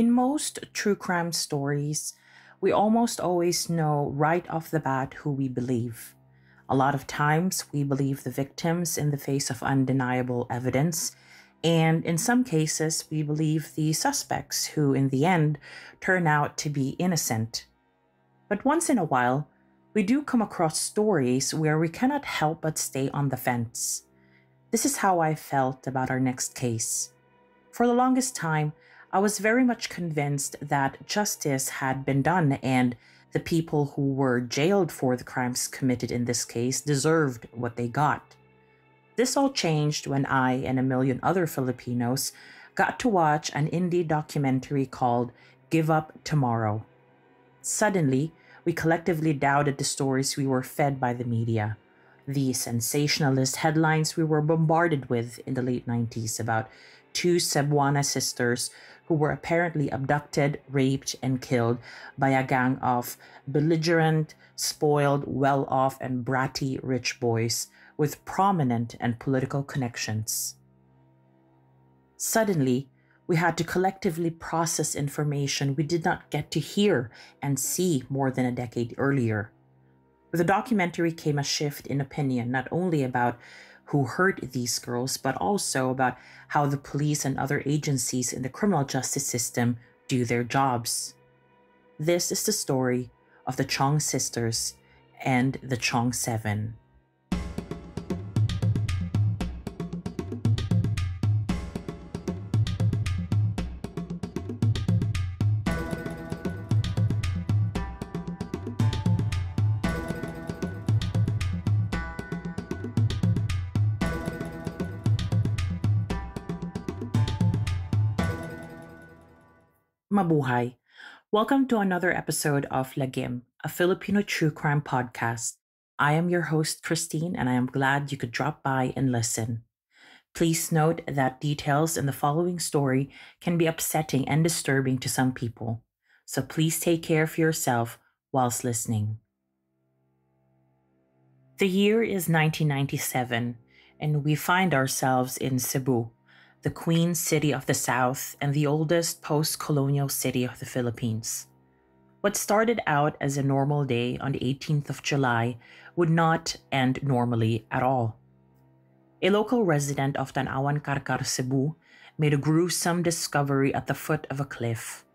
In most true crime stories, we almost always know right off the bat who we believe. A lot of times, we believe the victims in the face of undeniable evidence, and in some cases, we believe the suspects who, in the end, turn out to be innocent. But once in a while, we do come across stories where we cannot help but stay on the fence. This is how I felt about our next case. For the longest time, I was very much convinced that justice had been done and the people who were jailed for the crimes committed in this case deserved what they got. This all changed when I and a million other Filipinos got to watch an indie documentary called Give Up Tomorrow. Suddenly, we collectively doubted the stories we were fed by the media. The sensationalist headlines we were bombarded with in the late 90s about two Cebuana sisters who were apparently abducted, raped, and killed by a gang of belligerent, spoiled, well-off, and bratty rich boys with prominent and political connections. Suddenly, we had to collectively process information we did not get to hear and see more than a decade earlier. With the documentary came a shift in opinion, not only about who hurt these girls, but also about how the police and other agencies in the criminal justice system do their jobs. This is the story of the Chiong sisters and the Chiong Seven. Mabuhay! Welcome to another episode of Lagim, a Filipino true crime podcast. I am your host, Christine, and I am glad you could drop by and listen. Please note that details in the following story can be upsetting and disturbing to some people, so please take care of yourself whilst listening. The year is 1997, and we find ourselves in Cebu, the Queen City of the South and the oldest post-colonial city of the Philippines. What started out as a normal day on the 18th of July would not end normally at all. A local resident of Tan-awan, Carcar, Cebu made a gruesome discovery at the foot of a cliff.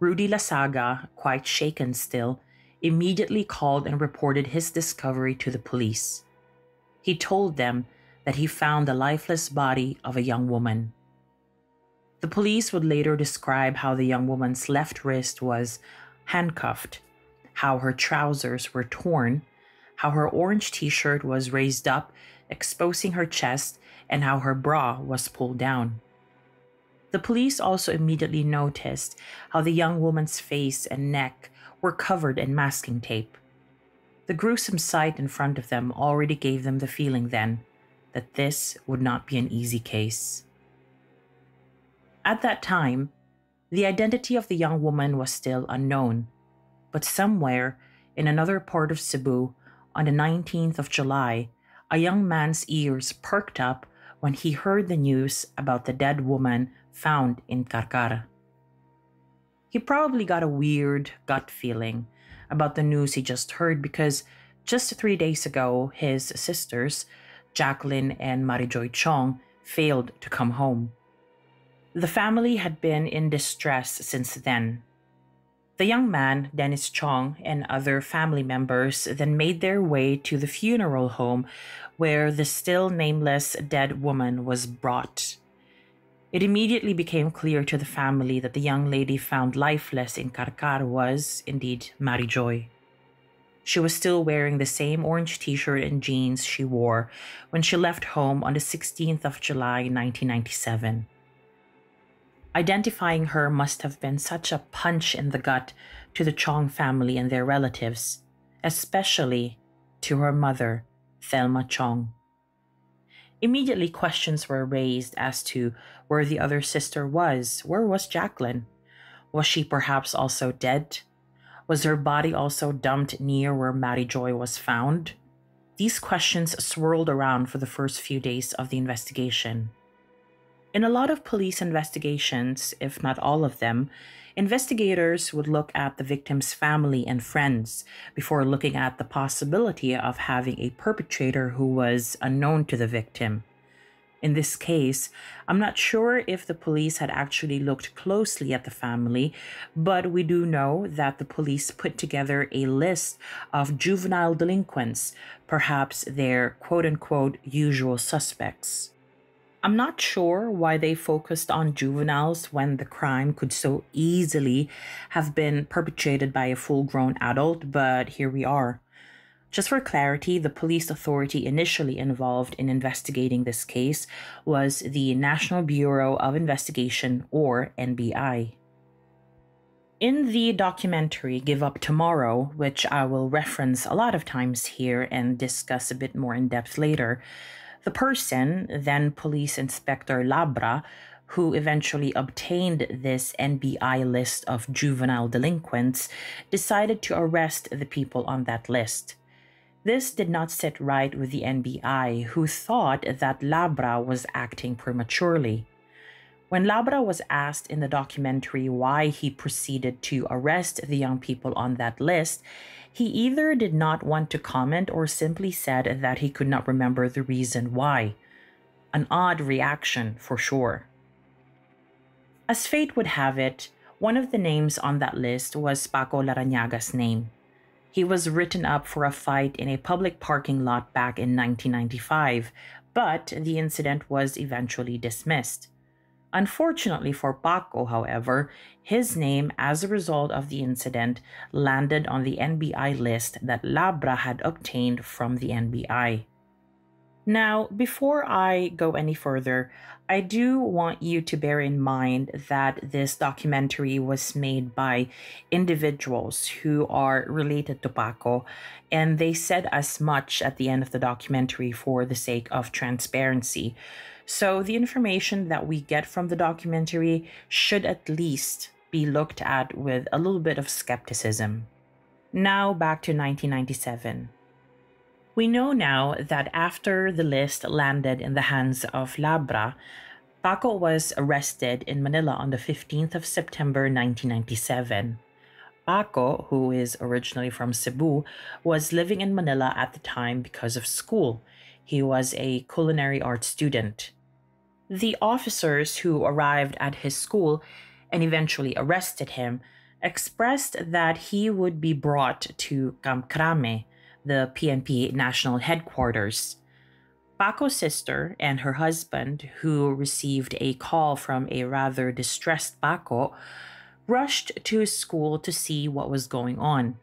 Rudy Lasaga, quite shaken still, immediately called and reported his discovery to the police. He told them that he found the lifeless body of a young woman. The police would later describe how the young woman's left wrist was handcuffed, how her trousers were torn, how her orange t-shirt was raised up, exposing her chest, and how her bra was pulled down. The police also immediately noticed how the young woman's face and neck were covered in masking tape. The gruesome sight in front of them already gave them the feeling then that this would not be an easy case. At that time, the identity of the young woman was still unknown, but somewhere in another part of Cebu, on the 19th of July, a young man's ears perked up when he heard the news about the dead woman found in Carcar. He probably got a weird gut feeling about the news he just heard because just 3 days ago, his sisters, Jacqueline and Marijoy Chiong, failed to come home. The family had been in distress since then. The young man, Dennis Chiong, and other family members then made their way to the funeral home where the still nameless dead woman was brought. It immediately became clear to the family that the young lady found lifeless in Carcar was indeed Marijoy. She was still wearing the same orange t-shirt and jeans she wore when she left home on the 16th of July, 1997. Identifying her must have been such a punch in the gut to the Chiong family and their relatives, especially to her mother, Thelma Chiong. Immediately, questions were raised as to where the other sister was. Where was Jacqueline? Was she perhaps also dead? Was her body also dumped near where Marijoy was found? These questions swirled around for the first few days of the investigation. In a lot of police investigations, if not all of them, investigators would look at the victim's family and friends before looking at the possibility of having a perpetrator who was unknown to the victim. In this case, I'm not sure if the police had actually looked closely at the family, but we do know that the police put together a list of juvenile delinquents, perhaps their quote-unquote usual suspects. I'm not sure why they focused on juveniles when the crime could so easily have been perpetrated by a full-grown adult, but here we are. Just for clarity, the police authority initially involved in investigating this case was the National Bureau of Investigation, or NBI. In the documentary Give Up Tomorrow, which I will reference a lot of times here and discuss a bit more in depth later, the person, then Police Inspector Labra, who eventually obtained this NBI list of juvenile delinquents, decided to arrest the people on that list. This did not sit right with the NBI, who thought that Labra was acting prematurely. When Labra was asked in the documentary why he proceeded to arrest the young people on that list, he either did not want to comment or simply said that he could not remember the reason why. An odd reaction, for sure. As fate would have it, one of the names on that list was Paco Larrañaga's name. He was written up for a fight in a public parking lot back in 1995, but the incident was eventually dismissed. Unfortunately for Paco, however, his name, as a result of the incident, landed on the NBI list that Labra had obtained from the NBI. Now, before I go any further, I do want you to bear in mind that this documentary was made by individuals who are related to Paco, and they said as much at the end of the documentary for the sake of transparency. So the information that we get from the documentary should at least be looked at with a little bit of skepticism. Now back to 1997. We know now that after the list landed in the hands of Labra, Paco was arrested in Manila on the 15th of September 1997. Paco, who is originally from Cebu, was living in Manila at the time because of school. He was a culinary arts student. The officers who arrived at his school and eventually arrested him expressed that he would be brought to Kamkrame, the PNP National Headquarters. Paco's sister and her husband, who received a call from a rather distressed Paco, rushed to his school to see what was going on.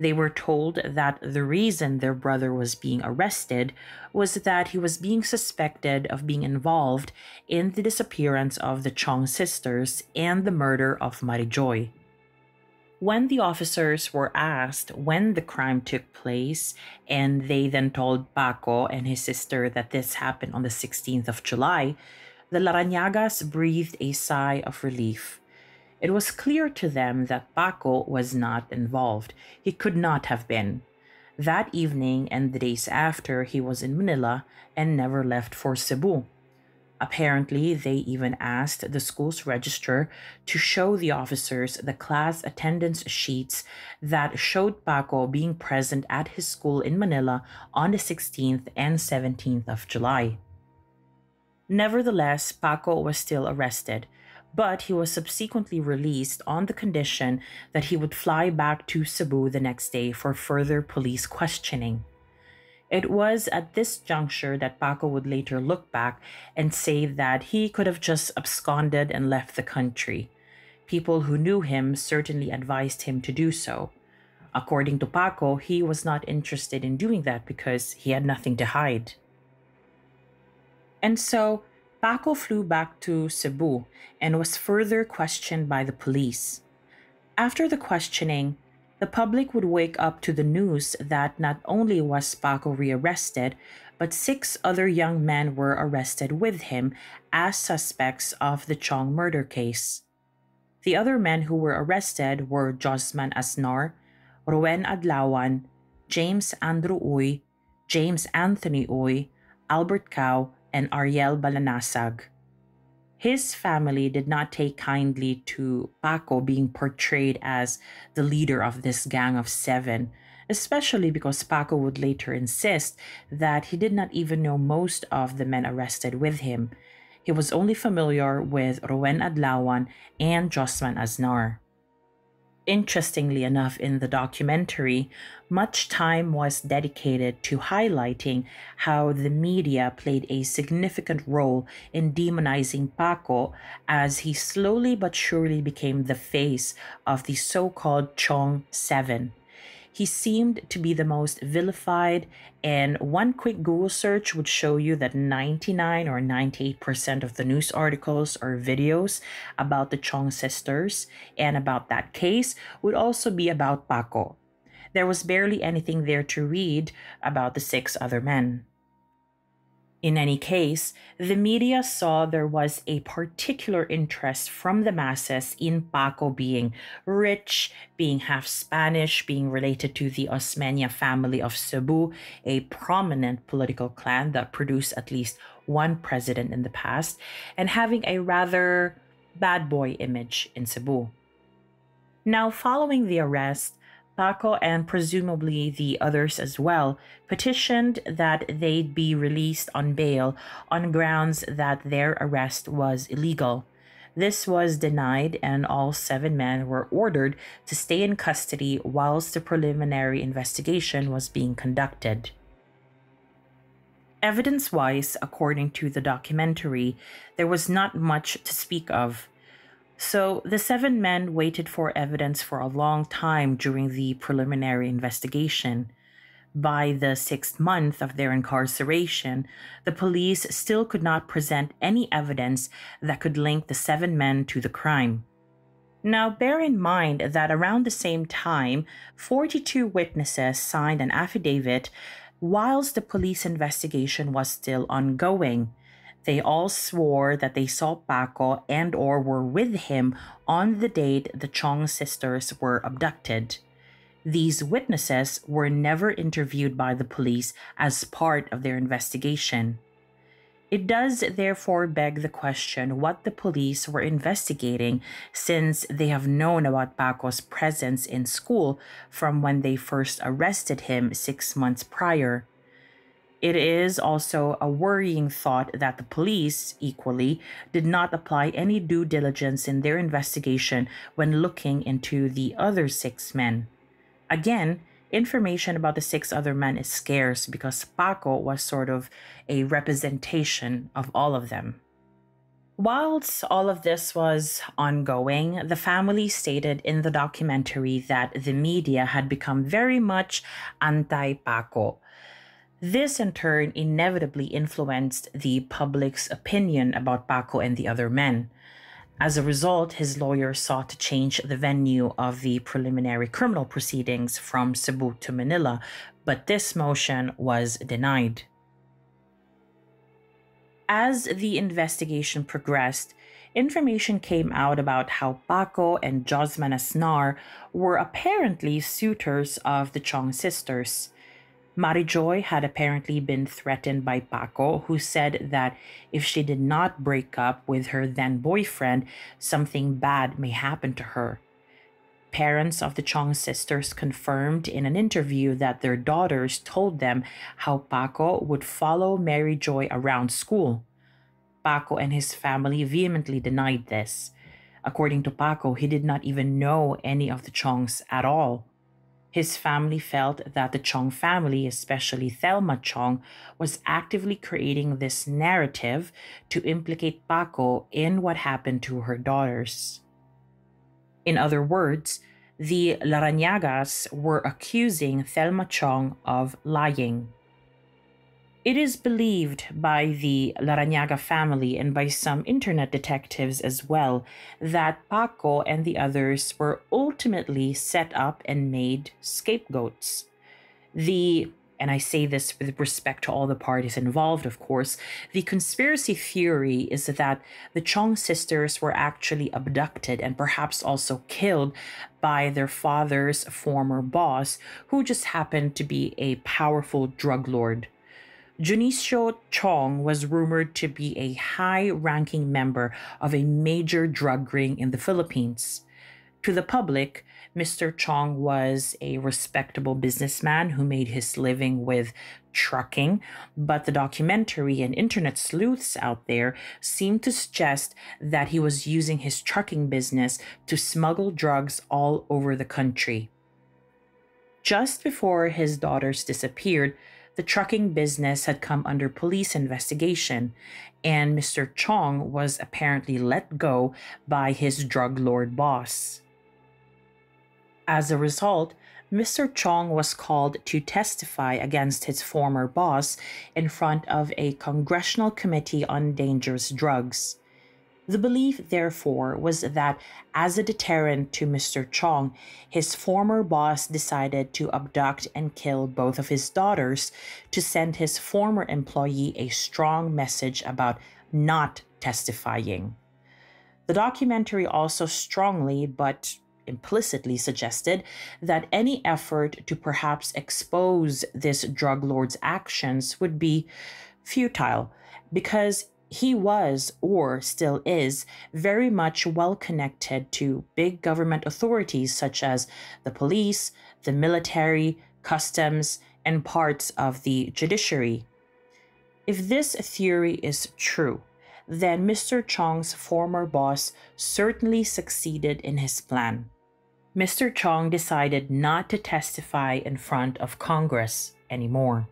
They were told that the reason their brother was being arrested was that he was being suspected of being involved in the disappearance of the Chiong sisters and the murder of Marijoy. When the officers were asked when the crime took place, and they then told Paco and his sister that this happened on the 16th of July, the Larrañagas breathed a sigh of relief. It was clear to them that Paco was not involved. He could not have been. That evening and the days after, he was in Manila and never left for Cebu. Apparently, they even asked the school's registrar to show the officers the class attendance sheets that showed Paco being present at his school in Manila on the 16th and 17th of July. Nevertheless, Paco was still arrested, but he was subsequently released on the condition that he would fly back to Cebu the next day for further police questioning. It was at this juncture that Paco would later look back and say that he could have just absconded and left the country. People who knew him certainly advised him to do so. According to Paco, he was not interested in doing that because he had nothing to hide. And so, Paco flew back to Cebu and was further questioned by the police. After the questioning, the public would wake up to the news that not only was Paco rearrested, but 6 other young men were arrested with him as suspects of the Chiong murder case. The other men who were arrested were Josman Aznar, Rowen Adlawan, James Andrew Uy, James Anthony Uy, Albert Caño, and Ariel Balanasag. His family did not take kindly to Paco being portrayed as the leader of this gang of seven, especially because Paco would later insist that he did not even know most of the men arrested with him. He was only familiar with Rowen Adlawan and Josman Aznar. Interestingly enough, in the documentary, much time was dedicated to highlighting how the media played a significant role in demonizing Paco as he slowly but surely became the face of the so-called Chiong Seven. He seemed to be the most vilified, and one quick Google search would show you that 99 or 98% of the news articles or videos about the Chiong sisters and about that case would also be about Paco. There was barely anything there to read about the six other men. In any case, the media saw there was a particular interest from the masses in Paco being rich, being half Spanish, being related to the Osmeña family of Cebu, a prominent political clan that produced at least one president in the past, and having a rather bad boy image in Cebu. Now, following the arrest, Paco and presumably the others as well petitioned that they'd be released on bail on grounds that their arrest was illegal. This was denied, and all seven men were ordered to stay in custody whilst the preliminary investigation was being conducted. Evidence-wise, according to the documentary, there was not much to speak of. So the seven men waited for evidence for a long time during the preliminary investigation. By the 6th month of their incarceration, the police still could not present any evidence that could link the seven men to the crime. Now, bear in mind that around the same time, 42 witnesses signed an affidavit whilst the police investigation was still ongoing. They all swore that they saw Paco and or were with him on the date the Chiong sisters were abducted. These witnesses were never interviewed by the police as part of their investigation. It does therefore beg the question what the police were investigating, since they have known about Paco's presence in school from when they first arrested him 6 months prior. It is also a worrying thought that the police, equally, did not apply any due diligence in their investigation when looking into the other six men. Again, information about the six other men is scarce because Paco was sort of a representation of all of them. Whilst all of this was ongoing, the family stated in the documentary that the media had become very much anti-Paco. This, in turn, inevitably influenced the public's opinion about Paco and the other men. As a result, his lawyer sought to change the venue of the preliminary criminal proceedings from Cebu to Manila, but this motion was denied. As the investigation progressed, information came out about how Paco and Josman Aznar were apparently suitors of the Chiong sisters. Marijoy had apparently been threatened by Paco, who said that if she did not break up with her then-boyfriend, something bad may happen to her. Parents of the Chiong sisters confirmed in an interview that their daughters told them how Paco would follow Marijoy around school. Paco and his family vehemently denied this. According to Paco, he did not even know any of the Chiongs at all. His family felt that the Chiong family, especially Thelma Chiong, was actively creating this narrative to implicate Paco in what happened to her daughters. In other words, the Larrañagas were accusing Thelma Chiong of lying. It is believed by the Larrañaga family and by some internet detectives as well that Paco and the others were ultimately set up and made scapegoats. And I say this with respect to all the parties involved, of course, the conspiracy theory is that the Chiong sisters were actually abducted and perhaps also killed by their father's former boss, who just happened to be a powerful drug lord. Junicio Chiong was rumored to be a high-ranking member of a major drug ring in the Philippines. To the public, Mr. Chiong was a respectable businessman who made his living with trucking, but the documentary and internet sleuths out there seem to suggest that he was using his trucking business to smuggle drugs all over the country. Just before his daughters disappeared, the trucking business had come under police investigation, and Mr. Chiong was apparently let go by his drug lord boss. As a result, Mr. Chiong was called to testify against his former boss in front of a Congressional Committee on Dangerous Drugs. The belief, therefore, was that as a deterrent to Mr. Chiong, his former boss decided to abduct and kill both of his daughters to send his former employee a strong message about not testifying. The documentary also strongly but implicitly suggested that any effort to perhaps expose this drug lord's actions would be futile because he was, or still is, very much well connected to big government authorities such as the police, the military, customs, and parts of the judiciary. If this theory is true, then Mr. Chiong's former boss certainly succeeded in his plan. Mr. Chiong decided not to testify in front of Congress anymore.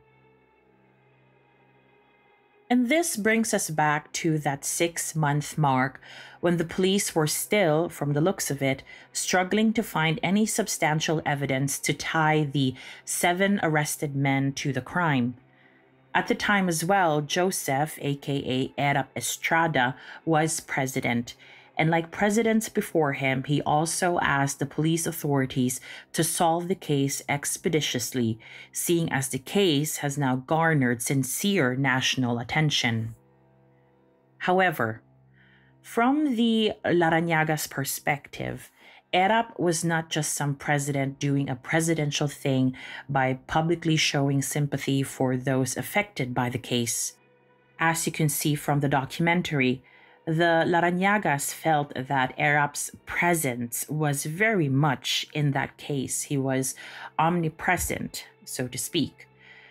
And this brings us back to that 6-month mark when the police were still, from the looks of it, struggling to find any substantial evidence to tie the 7 arrested men to the crime. At the time as well, Joseph, aka Erap Estrada, was president. And like presidents before him, he also asked the police authorities to solve the case expeditiously, seeing as the case has now garnered sincere national attention. However, from the Larrañaga's perspective, Erap was not just some president doing a presidential thing by publicly showing sympathy for those affected by the case. As you can see from the documentary, the Larrañagas felt that Erap's presence was very much in that case. He was omnipresent, so to speak,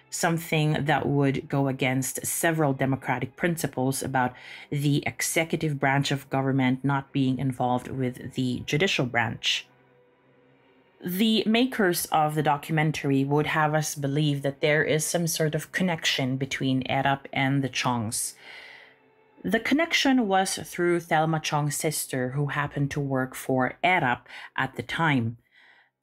something that would go against several democratic principles about the executive branch of government not being involved with the judicial branch. The makers of the documentary would have us believe that there is some sort of connection between Erap and the Chiongs. The connection was through Thelma Chiong's sister, who happened to work for Erap at the time.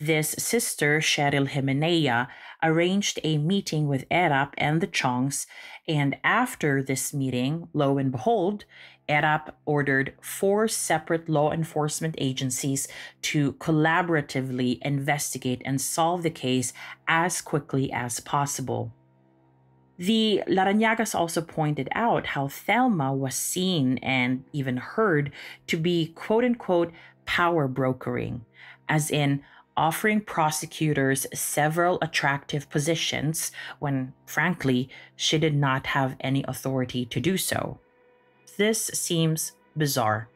This sister, Cheryl Jimenea, arranged a meeting with Erap and the Chiongs, and after this meeting, lo and behold, Erap ordered 4 separate law enforcement agencies to collaboratively investigate and solve the case as quickly as possible. The Larrañagas also pointed out how Thelma was seen and even heard to be quote-unquote power brokering, as in offering prosecutors several attractive positions when, frankly, she did not have any authority to do so. This seems bizarre.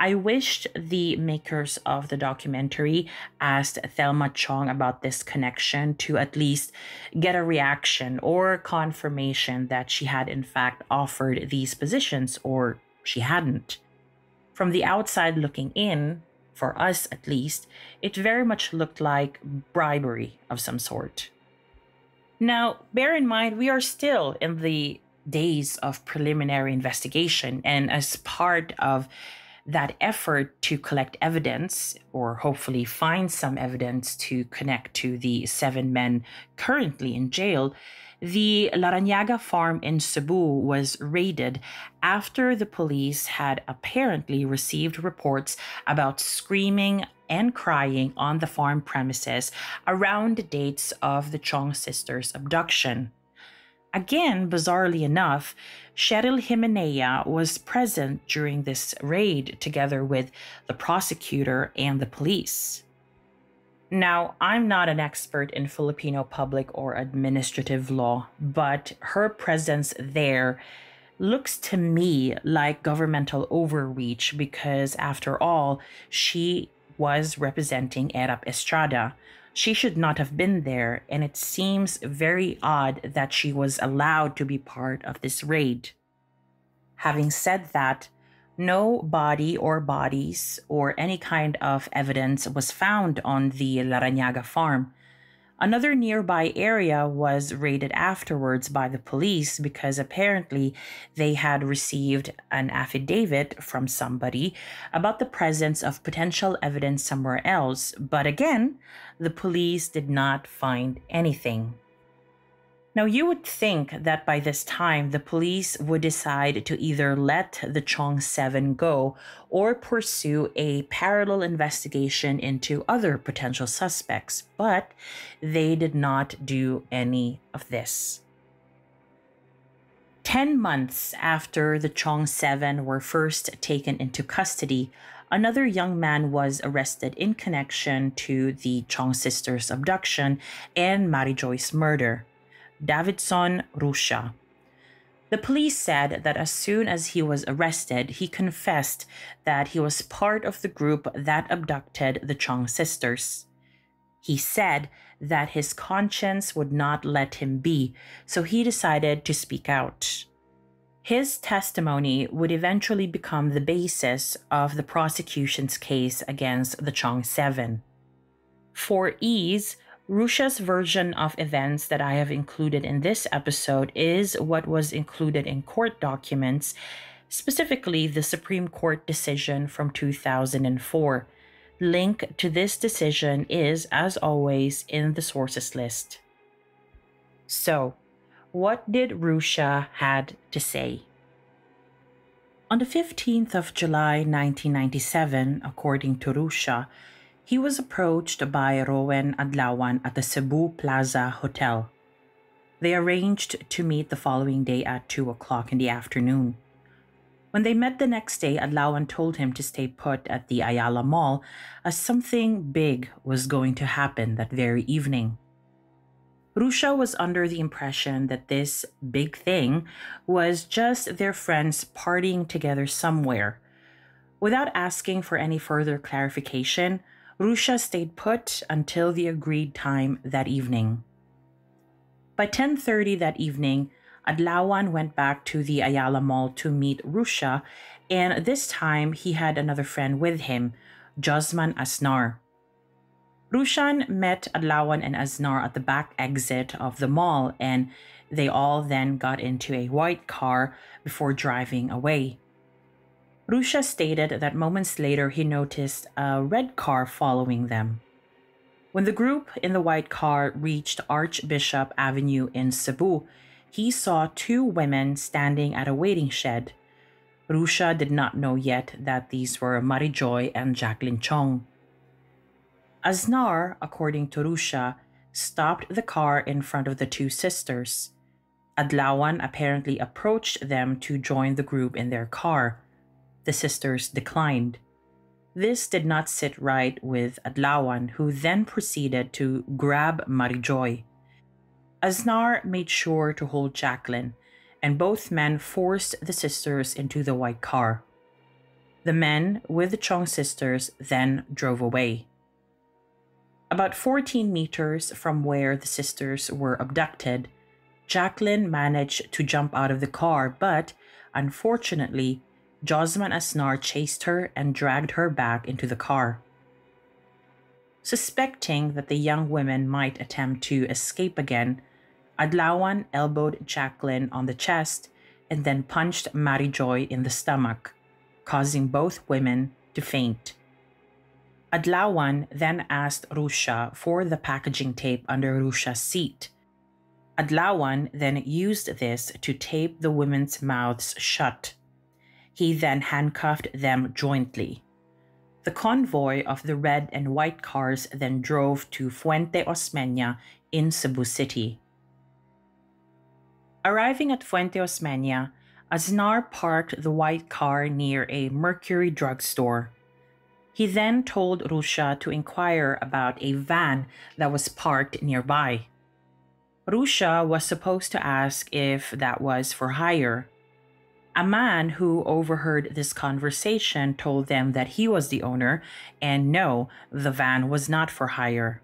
I wished the makers of the documentary asked Thelma Chiong about this connection to at least get a reaction or confirmation that she had in fact offered these positions or she hadn't. From the outside looking in, for us at least, it very much looked like bribery of some sort. Now, bear in mind, we are still in the days of preliminary investigation, and as part of that effort to collect evidence, or hopefully find some evidence to connect to the 7 men currently in jail, the Larrañaga farm in Cebu was raided after the police had apparently received reports about screaming and crying on the farm premises around the dates of the Chiong sisters' abduction. Again, bizarrely enough, Cheryl Jimenea was present during this raid together with the prosecutor and the police. Now, I'm not an expert in Filipino public or administrative law, but her presence there looks to me like governmental overreach because, after all, she was representing Erap Estrada. She should not have been there, and it seems very odd that she was allowed to be part of this raid. Having said that, no body or bodies or any kind of evidence was found on the Larrañaga farm. Another nearby area was raided afterwards by the police because apparently they had received an affidavit from somebody about the presence of potential evidence somewhere else, but again, the police did not find anything. Now, you would think that by this time, the police would decide to either let the Chiong Seven go or pursue a parallel investigation into other potential suspects, but they did not do any of this. 10 months after the Chiong Seven were first taken into custody, another young man was arrested in connection to the Chiong sisters' abduction and Marijoy's murder. Davidson Rusia. The police said that as soon as he was arrested, he confessed that he was part of the group that abducted the Chiong sisters. He said that his conscience would not let him be, so he decided to speak out. His testimony would eventually become the basis of the prosecution's case against the Chiong Seven. For ease, Rusia's version of events that I have included in this episode is what was included in court documents, specifically the Supreme Court decision from 2004. Link to this decision is, as always, in the sources list. So, what did Rusia had to say? On the 15th of July 1997, according to Rusia, he was approached by Rowen Adlawan at the Cebu Plaza Hotel. They arranged to meet the following day at 2 o'clock in the afternoon. When they met the next day, Adlawan told him to stay put at the Ayala Mall as something big was going to happen that very evening. Rusia was under the impression that this big thing was just their friends partying together somewhere. Without asking for any further clarification, Rusia stayed put until the agreed time that evening. By 10:30 that evening, Adlawan went back to the Ayala Mall to meet Rusia, and this time he had another friend with him, Josman Aznar. Rusia met Adlawan and Aznar at the back exit of the mall, and they all then got into a white car before driving away. Rusia stated that moments later he noticed a red car following them. When the group in the white car reached Archbishop Avenue in Cebu, he saw two women standing at a waiting shed. Rusia did not know yet that these were Marijoy and Jacqueline Chiong. Aznar, according to Rusia, stopped the car in front of the two sisters. Adlawan apparently approached them to join the group in their car. The sisters declined. This did not sit right with Adlawan, who then proceeded to grab Marijoy. Aznar made sure to hold Jacqueline, and both men forced the sisters into the white car. The men with the Chiong sisters then drove away. About 14 meters from where the sisters were abducted, Jacqueline managed to jump out of the car, but unfortunately, Josman Aznar chased her and dragged her back into the car. Suspecting that the young women might attempt to escape again, Adlawan elbowed Jacqueline on the chest and then punched Marijoy in the stomach, causing both women to faint. Adlawan then asked Rusia for the packaging tape under Rusia's seat. Adlawan then used this to tape the women's mouths shut. He then handcuffed them jointly. The convoy of the red and white cars then drove to Fuente Osmeña in Cebu City. Arriving at Fuente Osmeña, Aznar parked the white car near a Mercury drugstore. He then told Rusia to inquire about a van that was parked nearby. Rusia was supposed to ask if that was for hire. A man who overheard this conversation told them that he was the owner and no, the van was not for hire.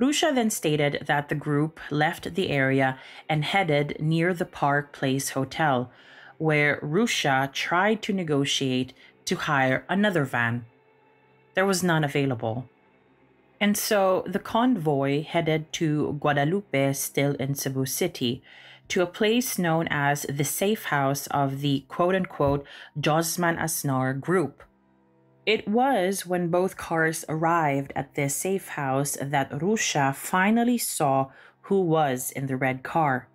Rusia then stated that the group left the area and headed near the Park Place Hotel, where Rusia tried to negotiate to hire another van. There was none available. And so the convoy headed to Guadalupe, still in Cebu City, to a place known as the safe house of the quote-unquote Josman Aznar group. It was when both cars arrived at this safe house that Rusia finally saw who was in the red car.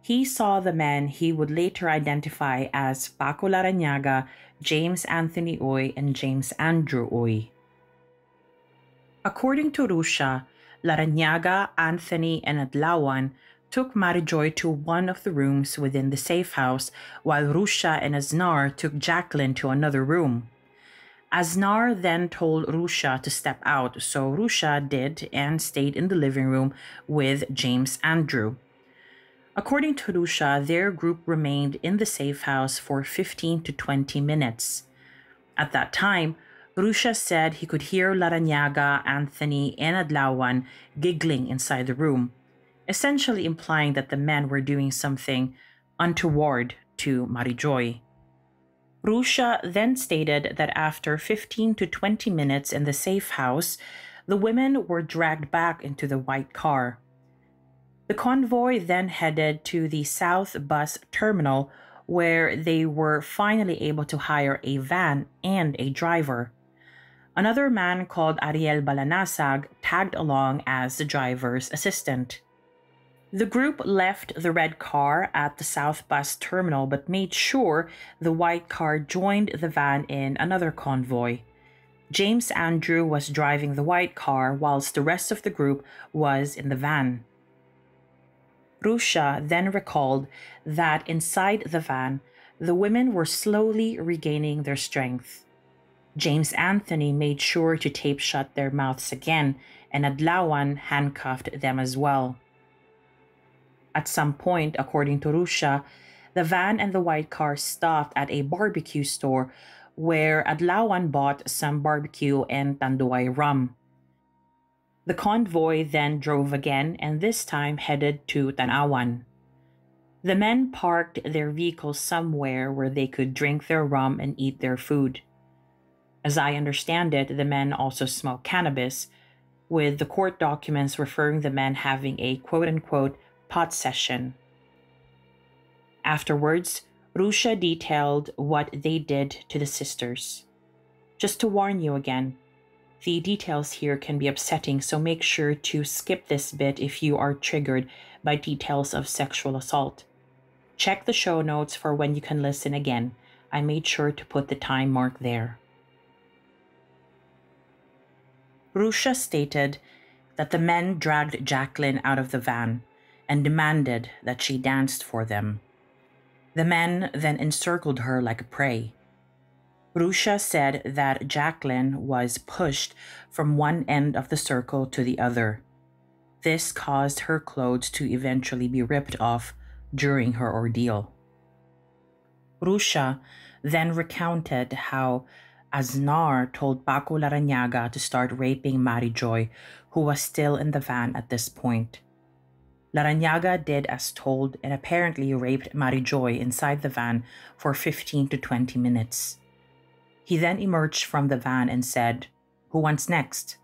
He saw the men he would later identify as Paco Larrañaga, James Anthony Uy, and James Andrew Uy. According to Rusia, Larrañaga, Anthony, and Adlawan took Marijoy to one of the rooms within the safe house, while Rusia and Aznar took Jacqueline to another room. Aznar then told Rusia to step out, so Rusia did and stayed in the living room with James Andrew. According to Rusia, their group remained in the safe house for 15 to 20 minutes. At that time, Rusia said he could hear Larrañaga, Anthony, and Adlawan giggling inside the room, essentially implying that the men were doing something untoward to Marijoy. Rusia then stated that after 15 to 20 minutes in the safe house, the women were dragged back into the white car. The convoy then headed to the South Bus Terminal, where they were finally able to hire a van and a driver. Another man called Ariel Balanasag tagged along as the driver's assistant. The group left the red car at the South Bus Terminal but made sure the white car joined the van in another convoy. James Andrew was driving the white car whilst the rest of the group was in the van. Rusia then recalled that inside the van, the women were slowly regaining their strength. James Anthony made sure to tape shut their mouths again, and Adlawan handcuffed them as well. At some point, according to Rusia, the van and the white car stopped at a barbecue store where Adlawan bought some barbecue and Tanduay rum. The convoy then drove again and this time headed to Tan-awan. The men parked their vehicles somewhere where they could drink their rum and eat their food. As I understand it, the men also smoked cannabis, with the court documents referring the men having a quote-unquote pot session. Afterwards, Rusia detailed what they did to the sisters. Just to warn you again, the details here can be upsetting, so make sure to skip this bit if you are triggered by details of sexual assault. Check the show notes for when you can listen again. I made sure to put the time mark there. Rusia stated that the men dragged Jacqueline out of the van and demanded that she danced for them. The men then encircled her like a prey. Rusia said that Jacqueline was pushed from one end of the circle to the other. This caused her clothes to eventually be ripped off during her ordeal. Rusia then recounted how Aznar told Paco Larrañaga to start raping Marijoy, who was still in the van at this point. Larrañaga did as told and apparently raped Marijoy inside the van for 15 to 20 minutes. He then emerged from the van and said, "Who wants next?"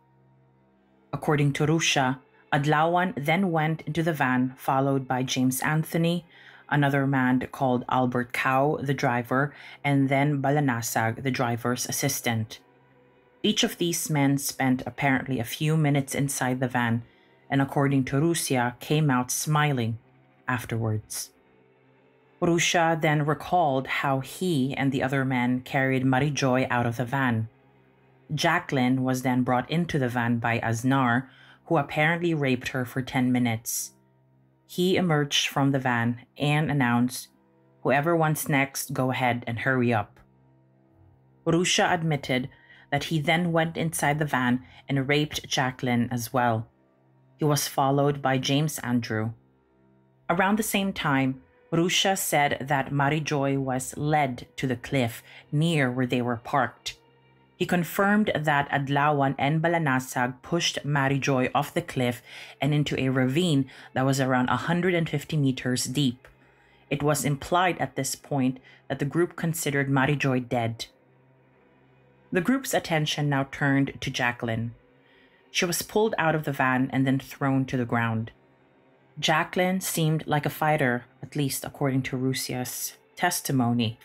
According to Rusia, Adlawan then went into the van, followed by James Anthony, another man called Albert Cao, the driver, and then Balanasag, the driver's assistant. Each of these men spent apparently a few minutes inside the van, and according to Rusia, came out smiling afterwards. Rusia then recalled how he and the other men carried Marijoy out of the van. Jacqueline was then brought into the van by Aznar, who apparently raped her for 10 minutes. He emerged from the van and announced, "Whoever wants next, go ahead and hurry up." Rusia admitted that he then went inside the van and raped Jacqueline as well. He was followed by James Andrew. Around the same time, Rusia said that Marijoy was led to the cliff near where they were parked. He confirmed that Adlawan and Balanasag pushed Marijoy off the cliff and into a ravine that was around 150 meters deep. It was implied at this point that the group considered Marijoy dead. The group's attention now turned to Jacqueline. She was pulled out of the van and then thrown to the ground. Jacqueline seemed like a fighter, at least according to Rusia's testimony.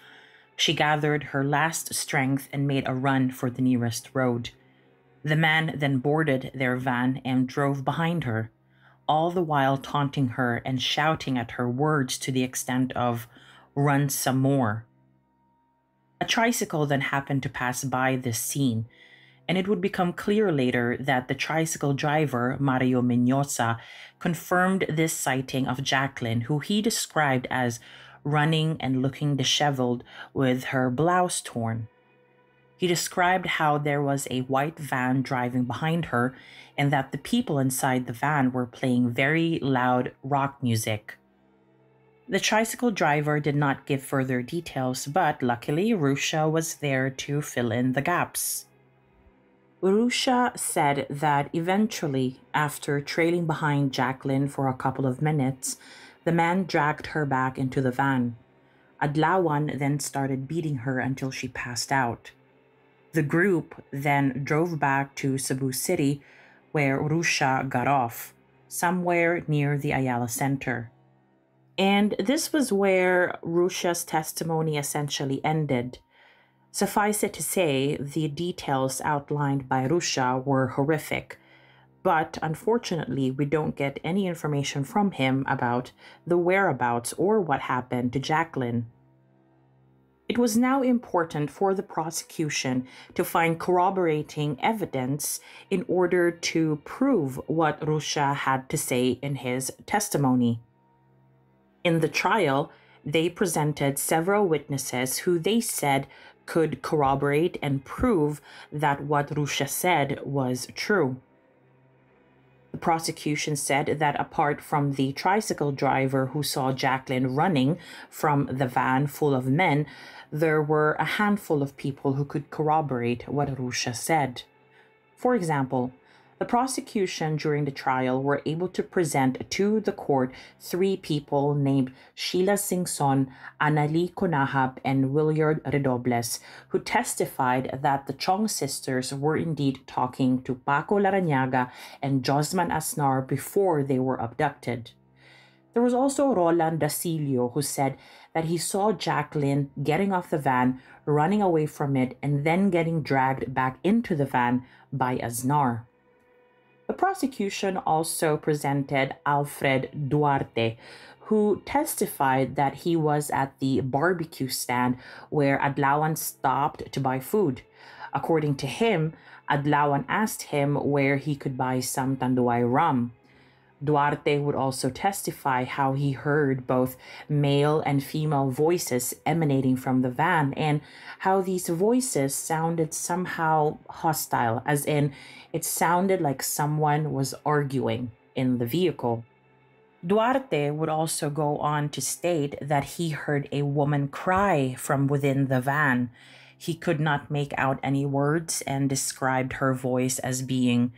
She gathered her last strength and made a run for the nearest road. The man then boarded their van and drove behind her, all the while taunting her and shouting at her words to the extent of, "Run some more." A tricycle then happened to pass by this scene, and it would become clear later that the tricycle driver, Mario Minosa, confirmed this sighting of Jacqueline, who he described as running and looking disheveled with her blouse torn. He described how there was a white van driving behind her and that the people inside the van were playing very loud rock music. The tricycle driver did not give further details, but luckily Rusia was there to fill in the gaps. Rusia said that eventually, after trailing behind Jacqueline for a couple of minutes, the man dragged her back into the van. Adlawan then started beating her until she passed out. The group then drove back to Cebu City, where Rusia got off, somewhere near the Ayala Center. And this was where Rusia's testimony essentially ended. Suffice it to say, the details outlined by Rusia were horrific. But unfortunately, we don't get any information from him about the whereabouts or what happened to Jacqueline. It was now important for the prosecution to find corroborating evidence in order to prove what Rusia had to say in his testimony. In the trial, they presented several witnesses who they said could corroborate and prove that what Rusia said was true. The prosecution said that apart from the tricycle driver who saw Jacqueline running from the van full of men, there were a handful of people who could corroborate what Rusia said. For example, the prosecution during the trial were able to present to the court three people named Sheila Singson, Annalie Conahap, and Willard Redobles, who testified that the Chiong sisters were indeed talking to Paco Larrañaga and Josman Aznar before they were abducted. There was also Roland Dasilio, who said that he saw Jacqueline getting off the van, running away from it, and then getting dragged back into the van by Aznar. The prosecution also presented Alfred Duarte, who testified that he was at the barbecue stand where Adlawan stopped to buy food. According to him, Adlawan asked him where he could buy some Tanduay rum. Duarte would also testify how he heard both male and female voices emanating from the van and how these voices sounded somehow hostile, as in it sounded like someone was arguing in the vehicle. Duarte would also go on to state that he heard a woman cry from within the van. He could not make out any words and described her voice as being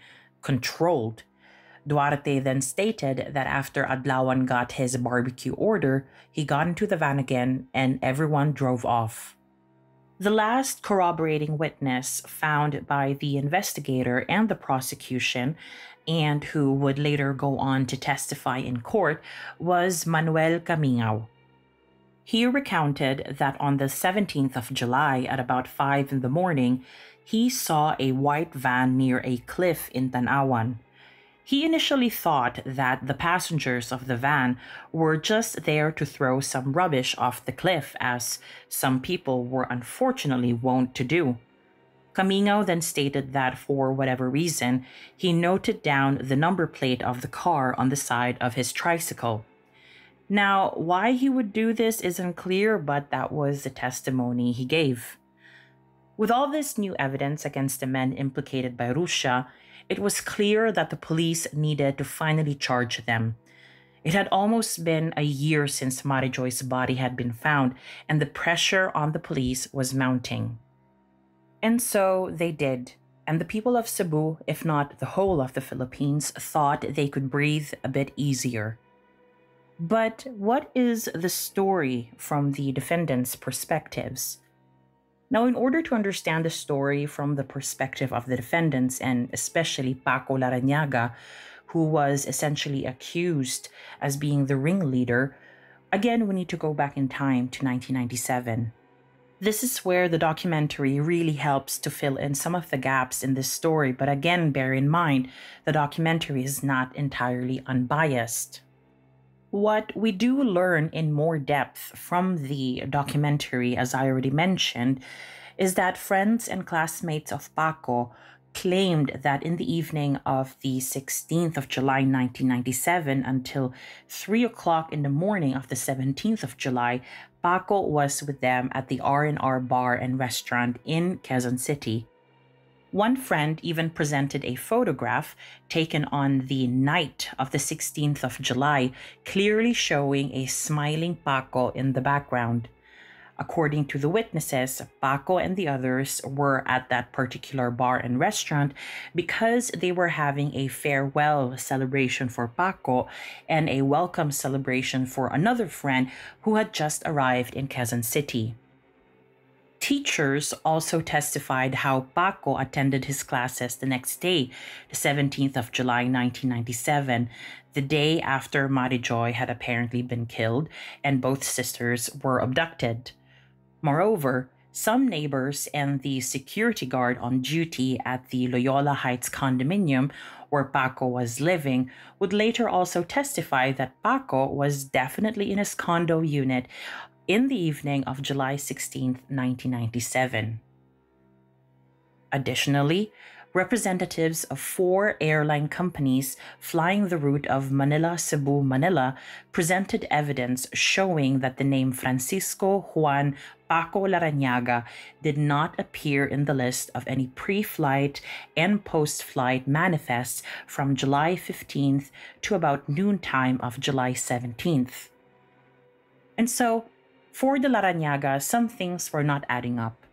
controlled. Duarte then stated that after Adlawan got his barbecue order, he got into the van again and everyone drove off. The last corroborating witness found by the investigator and the prosecution, and who would later go on to testify in court, was Manuel Camingao. He recounted that on the 17th of July at about 5 in the morning, he saw a white van near a cliff in Tan-awan. He initially thought that the passengers of the van were just there to throw some rubbish off the cliff, as some people were unfortunately wont to do. Camingao then stated that for whatever reason, he noted down the number plate of the car on the side of his tricycle. Now, why he would do this isn't clear, but that was the testimony he gave. With all this new evidence against the men implicated by Rusia, it was clear that the police needed to finally charge them. It had almost been a year since Marijoy's body had been found, and the pressure on the police was mounting. And so they did. And the people of Cebu, if not the whole of the Philippines, thought they could breathe a bit easier. But what is the story from the defendants' perspectives? Now, in order to understand the story from the perspective of the defendants, and especially Paco Larrañaga, who was essentially accused as being the ringleader, again, we need to go back in time to 1997. This is where the documentary really helps to fill in some of the gaps in this story, but again, bear in mind, the documentary is not entirely unbiased. What we do learn in more depth from the documentary, as I already mentioned, is that friends and classmates of Paco claimed that in the evening of the 16th of July 1997 until 3 o'clock in the morning of the 17th of July, Paco was with them at the R&R Bar and Restaurant in Quezon City. One friend even presented a photograph taken on the night of the 16th of July, clearly showing a smiling Paco in the background. According to the witnesses, Paco and the others were at that particular bar and restaurant because they were having a farewell celebration for Paco and a welcome celebration for another friend who had just arrived in Quezon City. Teachers also testified how Paco attended his classes the next day, the 17th of July 1997, the day after Marijoy had apparently been killed and both sisters were abducted. Moreover, some neighbors and the security guard on duty at the Loyola Heights condominium where Paco was living would later also testify that Paco was definitely in his condo unit in the evening of July 16, 1997. Additionally, representatives of 4 airline companies flying the route of Manila, Cebu, Manila presented evidence showing that the name Francisco Juan Paco Larrañaga did not appear in the list of any pre-flight and post-flight manifests from July 15th to about noontime of July 17th. And so, for the Larrañaga, some things were not adding up.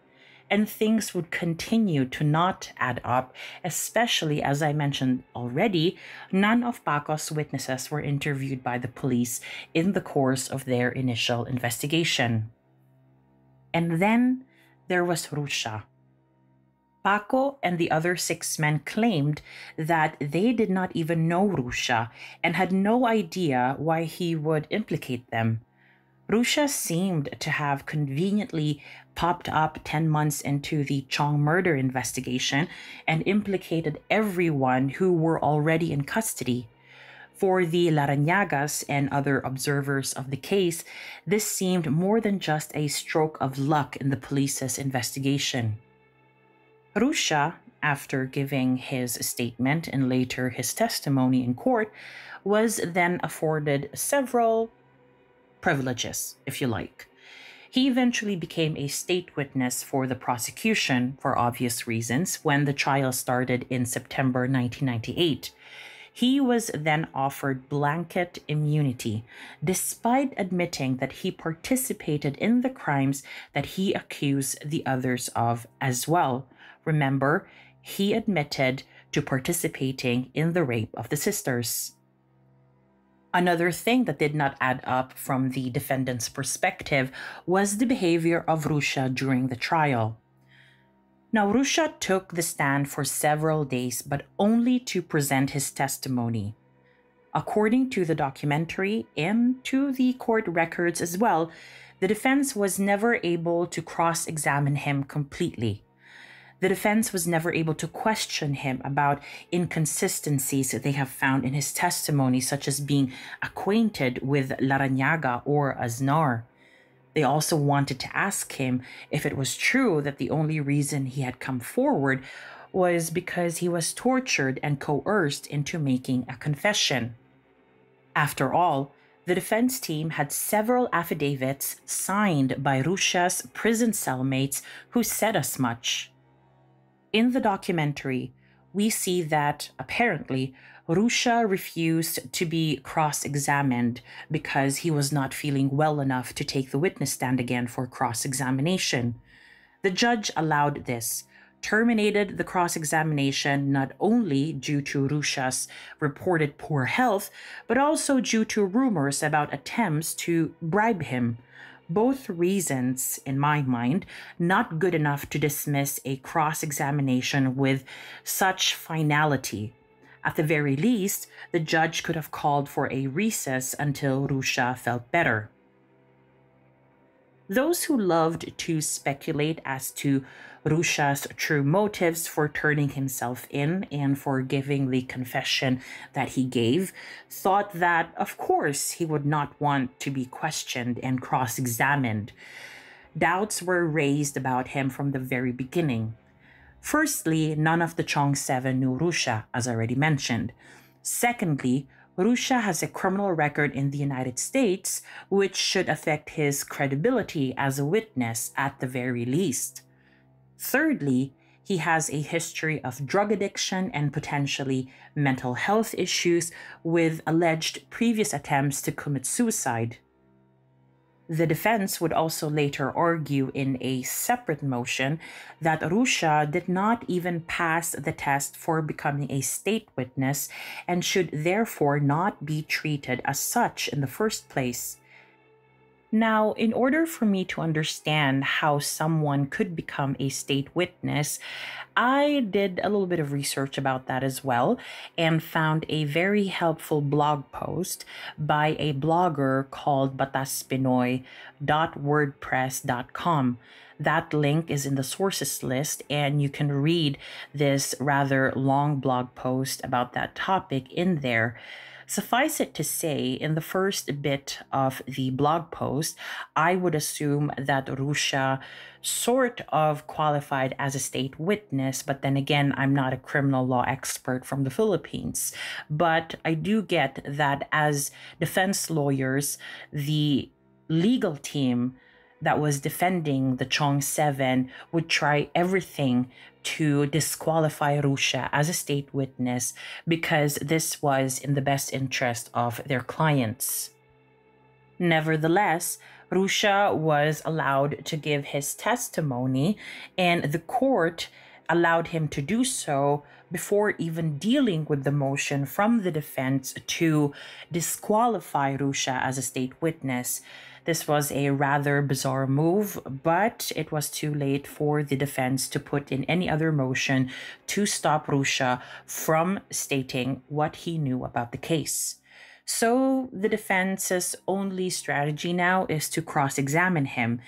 And things would continue to not add up, especially as I mentioned already, none of Paco's witnesses were interviewed by the police in the course of their initial investigation. And then there was Rusia. Paco and the other 6 men claimed that they did not even know Rusia and had no idea why he would implicate them. Rusia seemed to have conveniently popped up 10 months into the Chiong murder investigation and implicated everyone who were already in custody. For the Larrañagas and other observers of the case, this seemed more than just a stroke of luck in the police's investigation. Rusia, after giving his statement and later his testimony in court, was then afforded several privileges, if you like. He eventually became a state witness for the prosecution, for obvious reasons, when the trial started in September 1998. He was then offered blanket immunity, despite admitting that he participated in the crimes that he accused the others of as well. Remember, he admitted to participating in the rape of the sisters. Another thing that did not add up from the defendant's perspective was the behavior of Rusia during the trial. Now, Rusia took the stand for several days, but only to present his testimony. According to the documentary and to the court records as well, the defense was never able to cross-examine him completely. The defense was never able to question him about inconsistencies that they have found in his testimony, such as being acquainted with Larrañaga or Aznar. They also wanted to ask him if it was true that the only reason he had come forward was because he was tortured and coerced into making a confession. After all, The defense team had several affidavits signed by Rusia's prison cellmates who said as much. In the documentary, we see that, apparently, Rusia refused to be cross-examined because he was not feeling well enough to take the witness stand again for cross-examination. The judge allowed this, terminated the cross-examination not only due to Rusia's reported poor health, but also due to rumors about attempts to bribe him. Both reasons, in my mind, not good enough to dismiss a cross-examination with such finality. At the very least, the judge could have called for a recess until Rusia felt better. Those who loved to speculate as to Rusia's true motives for turning himself in and for giving the confession that he gave thought that, of course, he would not want to be questioned and cross-examined. Doubts were raised about him from the very beginning. Firstly, none of the Chiong Seven knew Rusia, as I already mentioned. Secondly, Rusia has a criminal record in the United States, which should affect his credibility as a witness at the very least. Thirdly, he has a history of drug addiction and potentially mental health issues with alleged previous attempts to commit suicide. The defense would also later argue in a separate motion that Rusia did not even pass the test for becoming a state witness and should therefore not be treated as such in the first place. Now, in order for me to understand how someone could become a state witness, I did a little bit of research about that as well and found a very helpful blog post by a blogger called bataspinoy.wordpress.com. That link is in the sources list, and you can read this rather long blog post about that topic in there. Suffice it to say, in the first bit of the blog post, I would assume that Rusia sort of qualified as a state witness, but then again, I'm not a criminal law expert from the Philippines. But I do get that as defense lawyers, the legal team that was defending the Chiong Seven would try everything to disqualify Rusia as a state witness because this was in the best interest of their clients. Nevertheless, Rusia was allowed to give his testimony, and the court allowed him to do so before even dealing with the motion from the defense to disqualify Rusia as a state witness. This was a rather bizarre move, but it was too late for the defense to put in any other motion to stop Rusia from stating what he knew about the case. So the defense's only strategy now is to cross-examine him.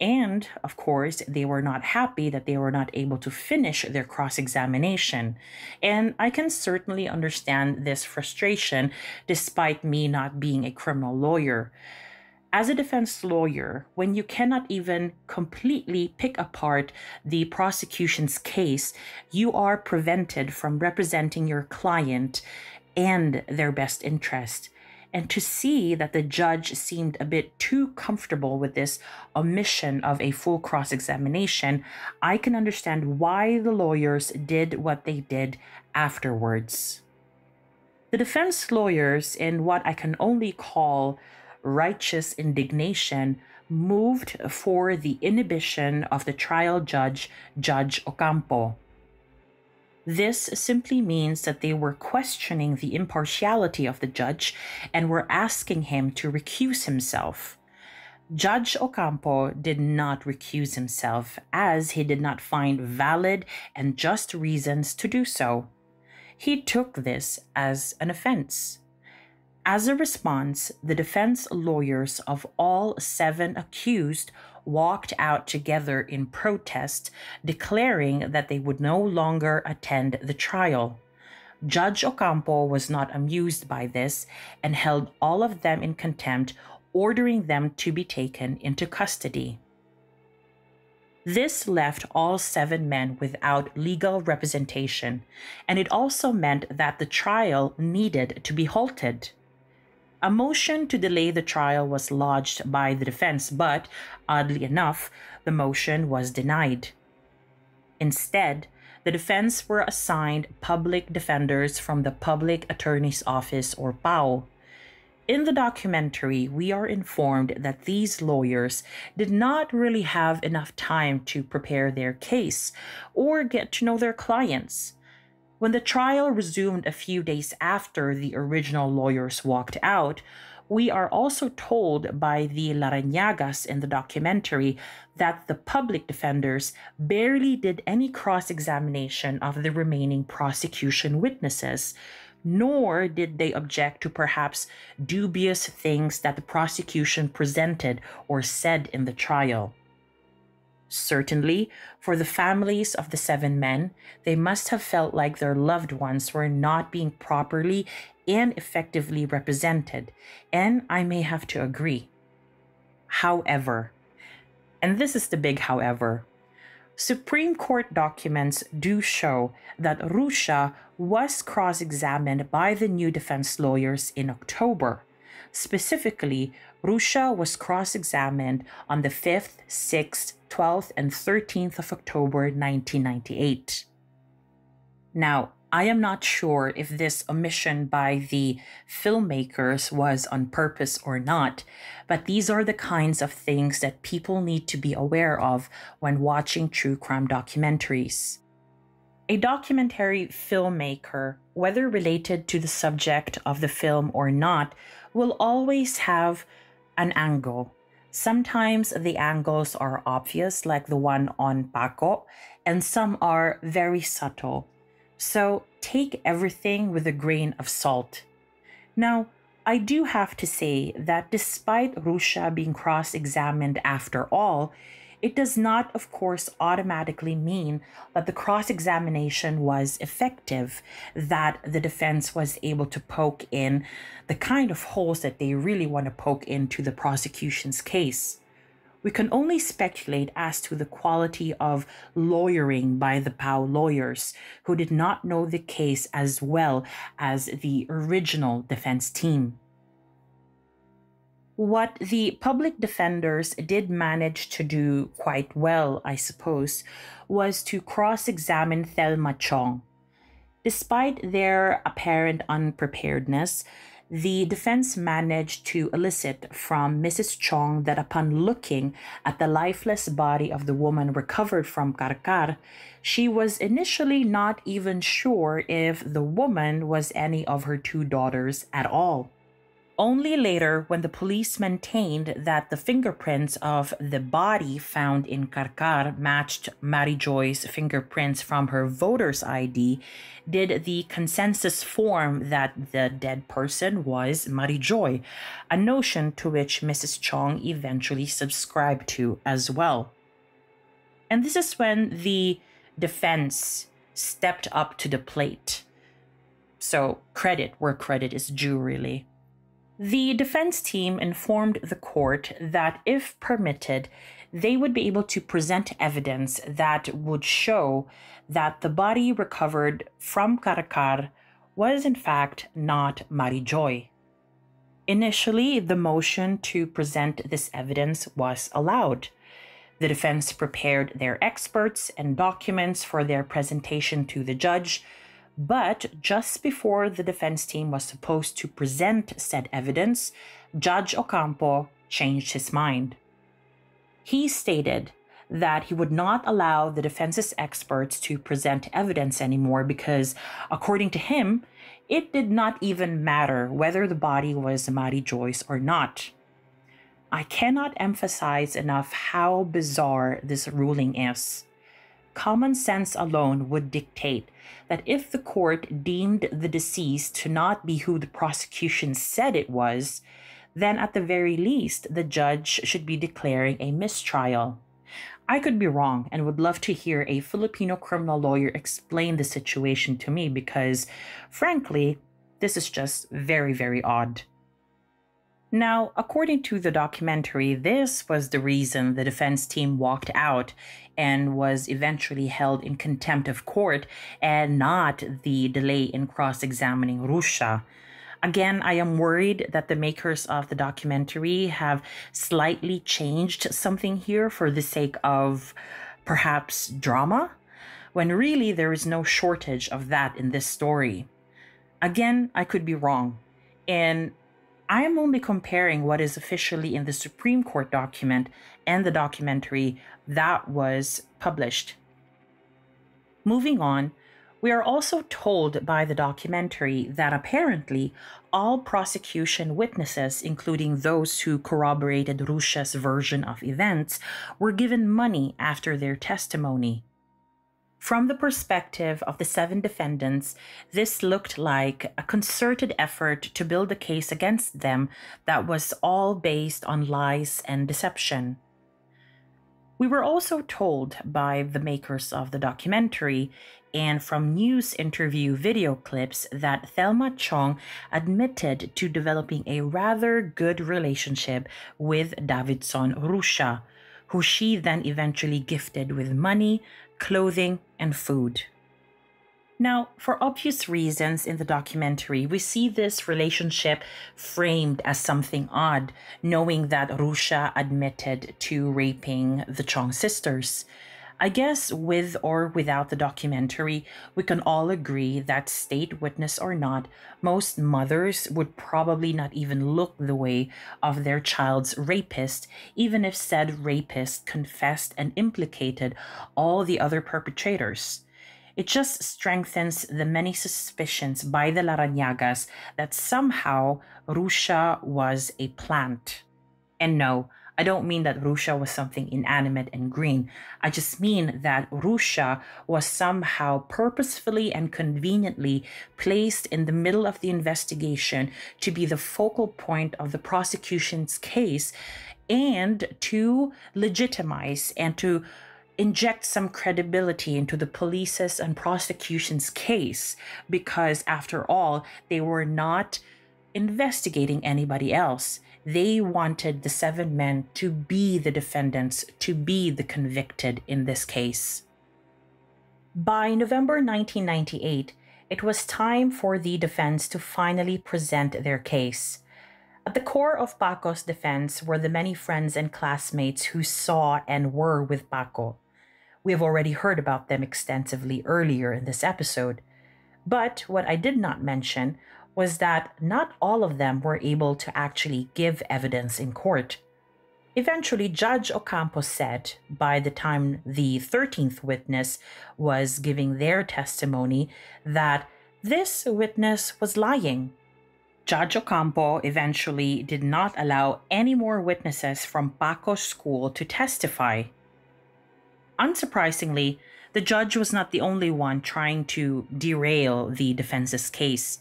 And, of course, they were not happy that they were not able to finish their cross-examination. And I can certainly understand this frustration, despite me not being a criminal lawyer. As a defense lawyer, when you cannot even completely pick apart the prosecution's case, you are prevented from representing your client and their best interest. And to see that the judge seemed a bit too comfortable with this omission of a full cross-examination, I can understand why the lawyers did what they did afterwards. The defense lawyers, in what I can only call righteous indignation, moved for the inhibition of the trial judge, Judge Ocampo. This simply means that they were questioning the impartiality of the judge and were asking him to recuse himself. Judge Ocampo did not recuse himself, as he did not find valid and just reasons to do so. He took this as an offense. As a response, the defense lawyers of all seven accused walked out together in protest, declaring that they would no longer attend the trial. Judge Ocampo was not amused by this and held all of them in contempt, ordering them to be taken into custody. This left all seven men without legal representation, and it also meant that the trial needed to be halted. A motion to delay the trial was lodged by the defense, but, oddly enough, the motion was denied. Instead, the defense were assigned public defenders from the Public Attorney's Office, or PAO. In the documentary, we are informed that these lawyers did not really have enough time to prepare their case or get to know their clients. When the trial resumed a few days after the original lawyers walked out, we are also told by the Larrañagas in the documentary that the public defenders barely did any cross-examination of the remaining prosecution witnesses, nor did they object to perhaps dubious things that the prosecution presented or said in the trial. Certainly, for the families of the seven men, they must have felt like their loved ones were not being properly and effectively represented, and I may have to agree. However, and this is the big however, Supreme Court documents do show that Rusia was cross-examined by the new defense lawyers in October. Specifically, Rusia was cross-examined on the 5th, 6th, 12th, and 13th of October 1998. Now, I am not sure if this omission by the filmmakers was on purpose or not, but these are the kinds of things that people need to be aware of when watching true crime documentaries. A documentary filmmaker, whether related to the subject of the film or not, will always have an angle. Sometimes the angles are obvious, like the one on Paco, and some are very subtle. So take everything with a grain of salt. Now, I do have to say that despite Rusia being cross-examined after all, it does not, of course, automatically mean that the cross-examination was effective, that the defense was able to poke in the kind of holes that they really want to poke into the prosecution's case. We can only speculate as to the quality of lawyering by the PAO lawyers, who did not know the case as well as the original defense team. What the public defenders did manage to do quite well, I suppose, was to cross-examine Thelma Chiong. Despite their apparent unpreparedness, the defense managed to elicit from Mrs. Chiong that upon looking at the lifeless body of the woman recovered from Carcar, she was initially not even sure if the woman was any of her two daughters at all. Only later, when the police maintained that the fingerprints of the body found in Carcar matched Marijoy's fingerprints from her voter's ID, did the consensus form that the dead person was Marijoy, a notion to which Mrs. Chiong eventually subscribed to as well. And this is when the defense stepped up to the plate. So credit where credit is due, really. The defense team informed the court that, if permitted, they would be able to present evidence that would show that the body recovered from Carcar was in fact not Marijoy. Initially, the motion to present this evidence was allowed. The defense prepared their experts and documents for their presentation to the judge, but just before the defense team was supposed to present said evidence, Judge Ocampo changed his mind. He stated that he would not allow the defense's experts to present evidence anymore because, according to him, it did not even matter whether the body was Marijoy's or not. I cannot emphasize enough how bizarre this ruling is. Common sense alone would dictate that if the court deemed the deceased to not be who the prosecution said it was, then at the very least, the judge should be declaring a mistrial. I could be wrong and would love to hear a Filipino criminal lawyer explain the situation to me because, frankly, this is just very, very odd. Now, according to the documentary, this was the reason the defense team walked out and was eventually held in contempt of court, and not the delay in cross-examining Rusia. Again, I am worried that the makers of the documentary have slightly changed something here for the sake of perhaps drama, when really there is no shortage of that in this story. Again, I could be wrong, and I am only comparing what is officially in the Supreme Court document and the documentary that was published. Moving on, we are also told by the documentary that apparently all prosecution witnesses, including those who corroborated Rusia's version of events, were given money after their testimony. From the perspective of the 7 defendants, this looked like a concerted effort to build a case against them that was all based on lies and deception. We were also told by the makers of the documentary and from news interview video clips that Thelma Chiong admitted to developing a rather good relationship with Davidson Rusia, who she then eventually gifted with money, clothing, and food. Now, for obvious reasons in the documentary, we see this relationship framed as something odd, knowing that Rusia admitted to raping the Chiong sisters. I guess with or without the documentary, we can all agree that, state witness or not, most mothers would probably not even look the way of their child's rapist, even if said rapist confessed and implicated all the other perpetrators. It just strengthens the many suspicions by the Larrañagas that somehow Rusia was a plant. And no, I don't mean that Rusia was something inanimate and green. I just mean that Rusia was somehow purposefully and conveniently placed in the middle of the investigation to be the focal point of the prosecution's case and to legitimize and to inject some credibility into the police's and prosecution's case, because after all, they were not investigating anybody else. They wanted the 7 men to be the defendants, to be the convicted in this case. By November 1998, it was time for the defense to finally present their case. At the core of Paco's defense were the many friends and classmates who saw and were with Paco. We have already heard about them extensively earlier in this episode. But what I did not mention was that not all of them were able to actually give evidence in court. Eventually, Judge Ocampo said by the time the 13th witness was giving their testimony that this witness was lying. Judge Ocampo eventually did not allow any more witnesses from Paco's school to testify. Unsurprisingly, the judge was not the only one trying to derail the defense's case.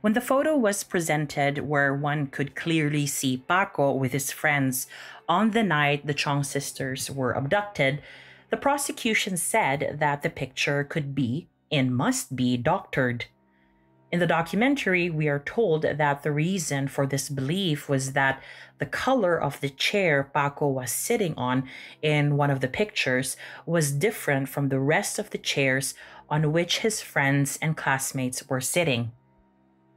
When the photo was presented where one could clearly see Paco with his friends on the night the Chiong sisters were abducted, the prosecution said that the picture could be and must be doctored. In the documentary, we are told that the reason for this belief was that the color of the chair Paco was sitting on in one of the pictures was different from the rest of the chairs on which his friends and classmates were sitting.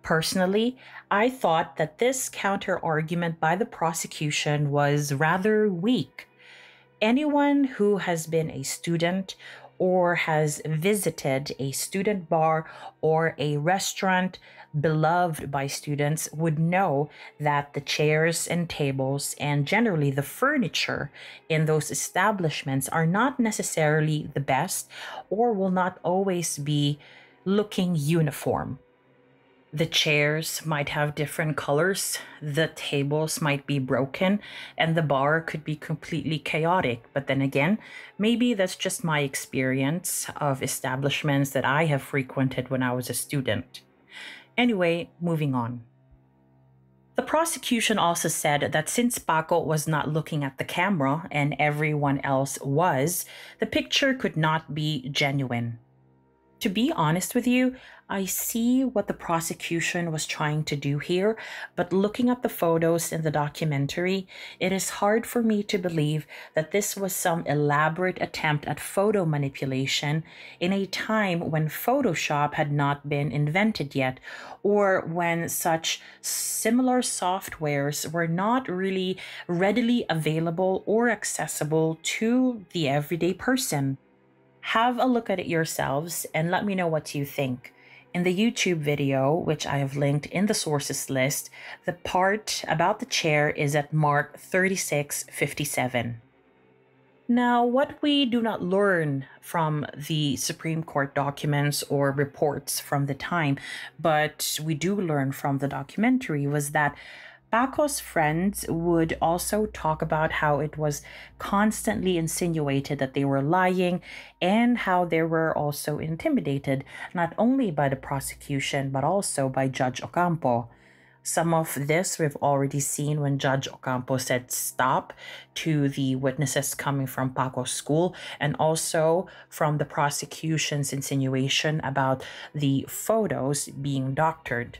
Personally, I thought that this counter-argument by the prosecution was rather weak. Anyone who has been a student or has visited a student bar or a restaurant beloved by students would know that the chairs and tables and generally the furniture in those establishments are not necessarily the best or will not always be looking uniform. The chairs might have different colors, the tables might be broken, and the bar could be completely chaotic. But then again, maybe that's just my experience of establishments that I have frequented when I was a student. Anyway, moving on. The prosecution also said that since Paco was not looking at the camera and everyone else was, the picture could not be genuine. To be honest with you, I see what the prosecution was trying to do here, but looking at the photos in the documentary, it is hard for me to believe that this was some elaborate attempt at photo manipulation in a time when Photoshop had not been invented yet, or when such similar softwares were not really readily available or accessible to the everyday person. Have a look at it yourselves and let me know what you think. In the YouTube video, which I have linked in the sources list, the part about the chair is at mark 36:57. Now, what we do not learn from the Supreme Court documents or reports from the time, but we do learn from the documentary, was that Paco's friends would also talk about how it was constantly insinuated that they were lying and how they were also intimidated, not only by the prosecution, but also by Judge Ocampo. Some of this we've already seen when Judge Ocampo said stop to the witnesses coming from Paco's school, and also from the prosecution's insinuation about the photos being doctored.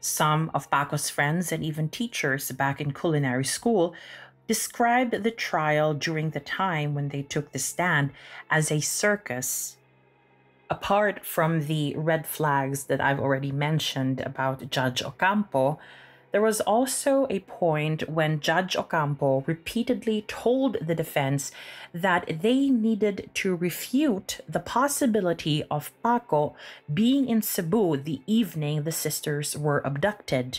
Some of Paco's friends and even teachers back in culinary school described the trial during the time when they took the stand as a circus. Apart from the red flags that I've already mentioned about Judge Ocampo, there was also a point when Judge Ocampo repeatedly told the defense that they needed to refute the possibility of Paco being in Cebu the evening the sisters were abducted.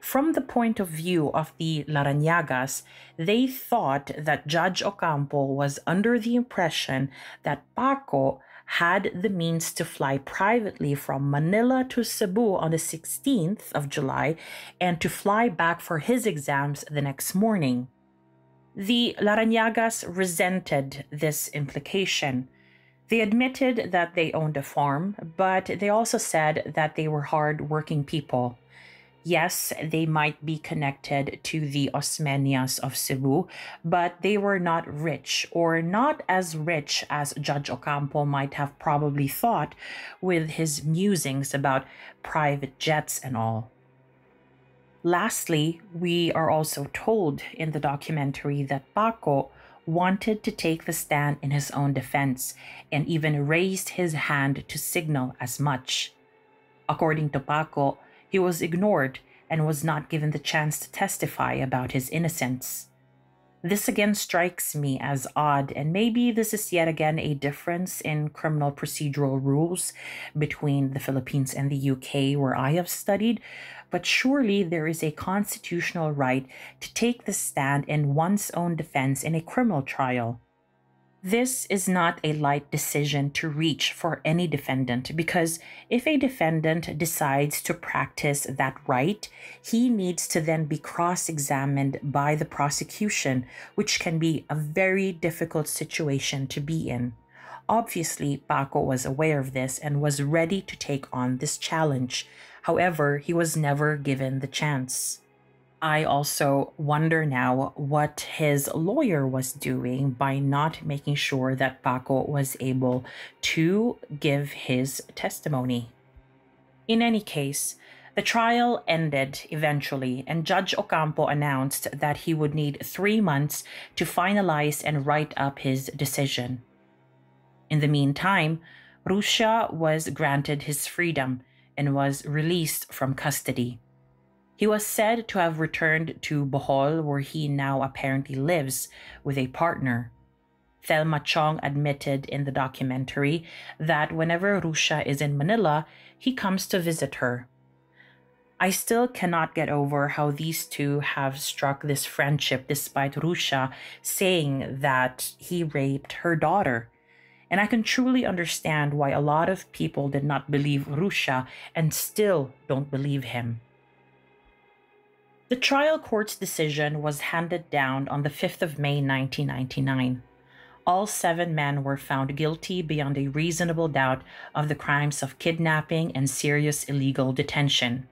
From the point of view of the Larrañagas, they thought that Judge Ocampo was under the impression that Paco had the means to fly privately from Manila to Cebu on the 16th of July and to fly back for his exams the next morning. The Larrañagas resented this implication. They admitted that they owned a farm, but they also said that they were hard-working people. Yes, they might be connected to the Osmeñas of Cebu, but they were not rich, or not as rich as Judge Ocampo might have probably thought with his musings about private jets and all. Lastly, we are also told in the documentary that Paco wanted to take the stand in his own defense and even raised his hand to signal as much. According to Paco, he was ignored and was not given the chance to testify about his innocence. This again strikes me as odd, and maybe this is yet again a difference in criminal procedural rules between the Philippines and the UK where I have studied, but surely there is a constitutional right to take the stand in one's own defense in a criminal trial. This is not a light decision to reach for any defendant, because if a defendant decides to practice that right, he needs to then be cross-examined by the prosecution, which can be a very difficult situation to be in. Obviously, Paco was aware of this and was ready to take on this challenge. However, he was never given the chance. I also wonder now what his lawyer was doing by not making sure that Paco was able to give his testimony. In any case, the trial ended eventually, and Judge Ocampo announced that he would need 3 months to finalize and write up his decision. In the meantime, Rusia was granted his freedom and was released from custody. He was said to have returned to Bohol, where he now apparently lives with a partner. Thelma Chiong admitted in the documentary that whenever Rusia is in Manila, he comes to visit her. I still cannot get over how these two have struck this friendship despite Rusia saying that he raped her daughter. And I can truly understand why a lot of people did not believe Rusia and still don't believe him. The trial court's decision was handed down on the 5th of May 1999. All 7 men were found guilty beyond a reasonable doubt of the crimes of kidnapping and serious illegal detention.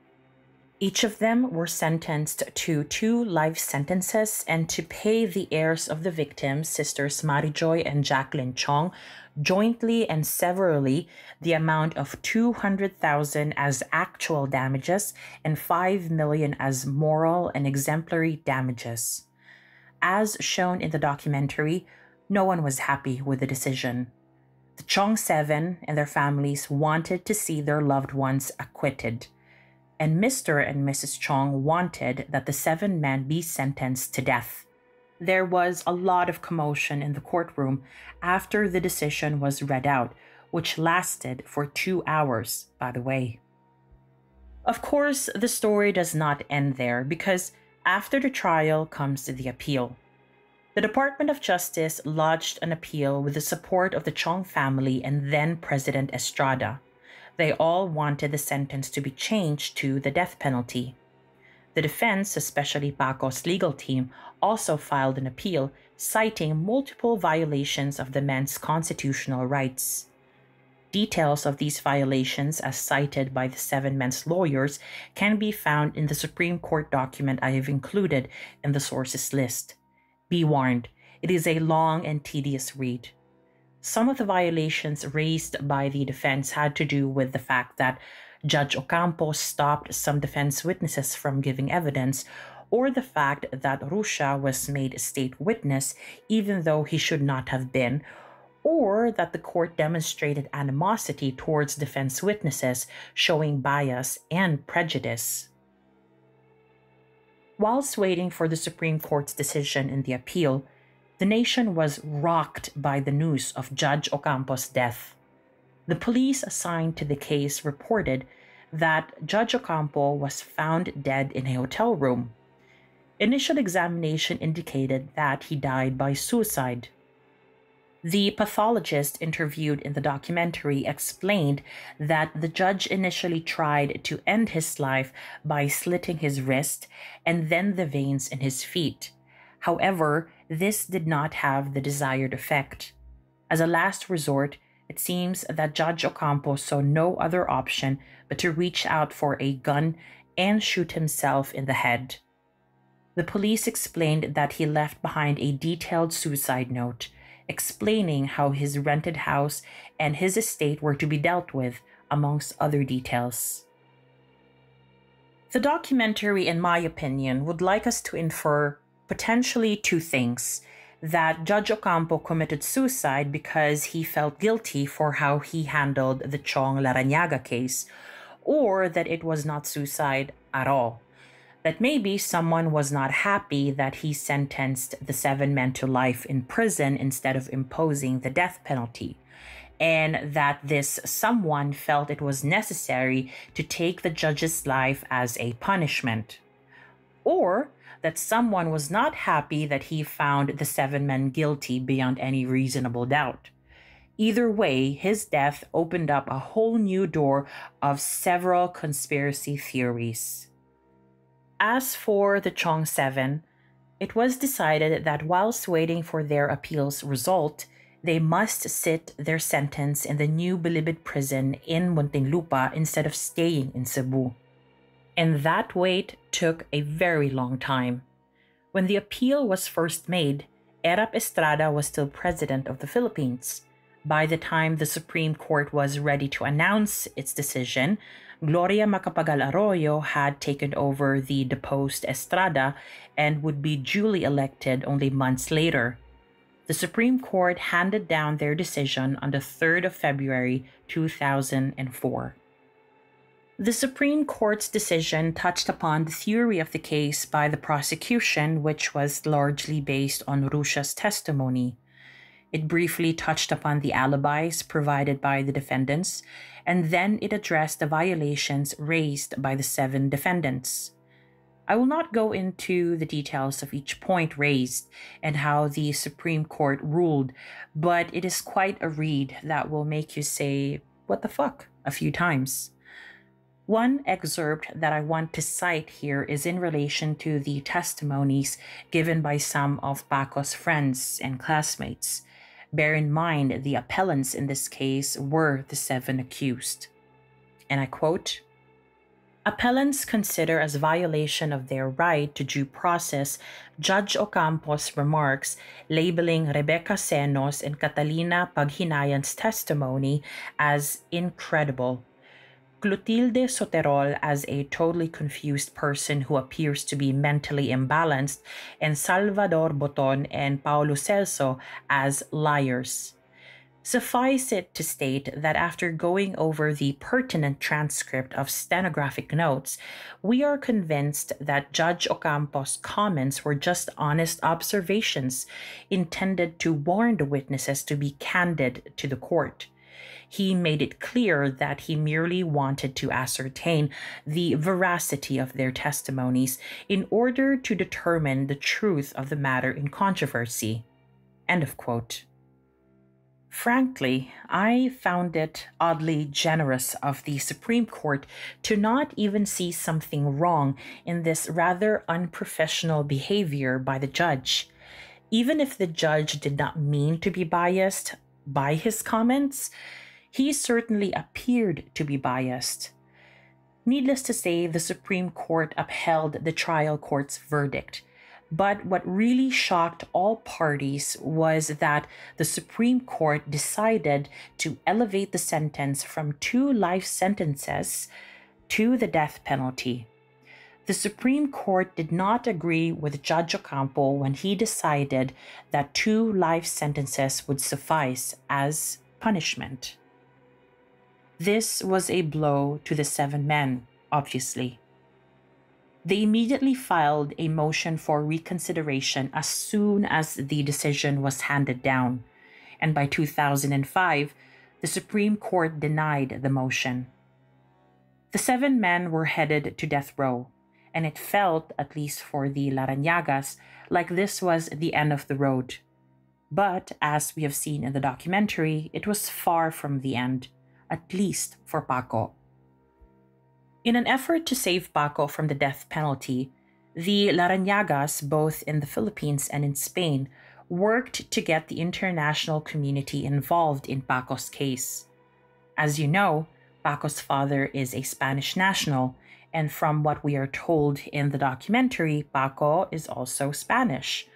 Each of them were sentenced to 2 life sentences and to pay the heirs of the victims, sisters Marijoy and Jacqueline Chiong, jointly and severally the amount of 200,000 as actual damages and 5 million as moral and exemplary damages. As shown in the documentary, no one was happy with the decision. The Chiong Seven and their families wanted to see their loved ones acquitted, and Mr. and Mrs. Chiong wanted that the 7 men be sentenced to death. There was a lot of commotion in the courtroom after the decision was read out, which lasted for 2 hours, by the way. Of course, the story does not end there, because after the trial comes the appeal. The Department of Justice lodged an appeal with the support of the Chiong family and then President Estrada. They all wanted the sentence to be changed to the death penalty. The defense, especially Paco's legal team, also filed an appeal, citing multiple violations of the men's constitutional rights. Details of these violations, as cited by the 7 men's lawyers, can be found in the Supreme Court document I have included in the sources list. Be warned, it is a long and tedious read. Some of the violations raised by the defense had to do with the fact that Judge Ocampo stopped some defense witnesses from giving evidence, or the fact that Rusia was made a state witness even though he should not have been, or that the court demonstrated animosity towards defense witnesses, showing bias and prejudice. Whilst waiting for the Supreme Court's decision in the appeal, the nation was rocked by the news of Judge Ocampo's death. The police assigned to the case reported that Judge Ocampo was found dead in a hotel room. Initial examination indicated that he died by suicide. The pathologist interviewed in the documentary explained that the judge initially tried to end his life by slitting his wrist and then the veins in his feet. However, this did not have the desired effect. As a last resort, it seems that Judge Ocampo saw no other option but to reach out for a gun and shoot himself in the head. The police explained that he left behind a detailed suicide note, explaining how his rented house and his estate were to be dealt with, amongst other details. The documentary, in my opinion, would like us to infer potentially 2 things: that Judge Ocampo committed suicide because he felt guilty for how he handled the Chiong Larrañaga case, or that it was not suicide at all. That maybe someone was not happy that he sentenced the 7 men to life in prison instead of imposing the death penalty, and that this someone felt it was necessary to take the judge's life as a punishment. Or that someone was not happy that he found the 7 men guilty beyond any reasonable doubt. Either way, his death opened up a whole new door of several conspiracy theories. As for the Chiong Seven, it was decided that whilst waiting for their appeal's result, they must sit their sentence in the New Bilibid prison in Muntinlupa instead of staying in Cebu. And that wait took a very long time. When the appeal was first made, Erap Estrada was still president of the Philippines. By the time the Supreme Court was ready to announce its decision, Gloria Macapagal-Arroyo had taken over the deposed Estrada and would be duly elected only months later. The Supreme Court handed down their decision on the 3rd of February 2004. The Supreme Court's decision touched upon the theory of the case by the prosecution, which was largely based on Rusia's testimony. It briefly touched upon the alibis provided by the defendants, and then it addressed the violations raised by the 7 defendants. I will not go into the details of each point raised and how the Supreme Court ruled, but it is quite a read that will make you say, "What the fuck?" a few times. One excerpt that I want to cite here is in relation to the testimonies given by some of Paco's friends and classmates. Bear in mind, the appellants in this case were the 7 accused. And I quote, Appellants consider as violation of their right to due process Judge Ocampo's remarks labeling Rebecca Senos and Catalina Paghinayan's testimony as incredible, Clotilde Soterol as a totally confused person who appears to be mentally imbalanced, and Salvador Boton and Paulo Celso as liars. Suffice it to state that after going over the pertinent transcript of stenographic notes, we are convinced that Judge Ocampo's comments were just honest observations intended to warn the witnesses to be candid to the court. He made it clear that he merely wanted to ascertain the veracity of their testimonies in order to determine the truth of the matter in controversy." End of quote. Frankly, I found it oddly generous of the Supreme Court to not even see something wrong in this rather unprofessional behavior by the judge. Even if the judge did not mean to be biased by his comments, he certainly appeared to be biased. Needless to say, the Supreme Court upheld the trial court's verdict. But what really shocked all parties was that the Supreme Court decided to elevate the sentence from 2 life sentences to the death penalty. The Supreme Court did not agree with Judge Ocampo when he decided that 2 life sentences would suffice as punishment. This was a blow to the 7 men, obviously. They immediately filed a motion for reconsideration as soon as the decision was handed down, and by 2005, the Supreme Court denied the motion. The 7 men were headed to death row, and it felt, at least for the Larrañagas, like this was the end of the road. But, as we have seen in the documentary, it was far from the end, at least for Paco. In an effort to save Paco from the death penalty, the Larrañagas, both in the Philippines and in Spain, worked to get the international community involved in Paco's case. As you know, Paco's father is a Spanish national, and from what we are told in the documentary, Paco is also Spanish.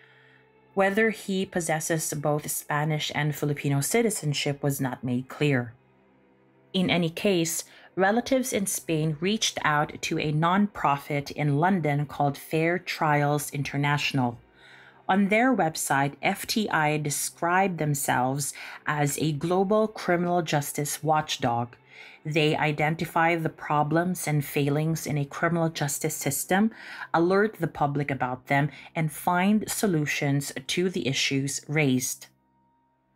Whether he possesses both Spanish and Filipino citizenship was not made clear. In any case, relatives in Spain reached out to a non-profit in London called Fair Trials International. On their website, FTI described themselves as a global criminal justice watchdog. They identify the problems and failings in a criminal justice system, alert the public about them, and find solutions to the issues raised.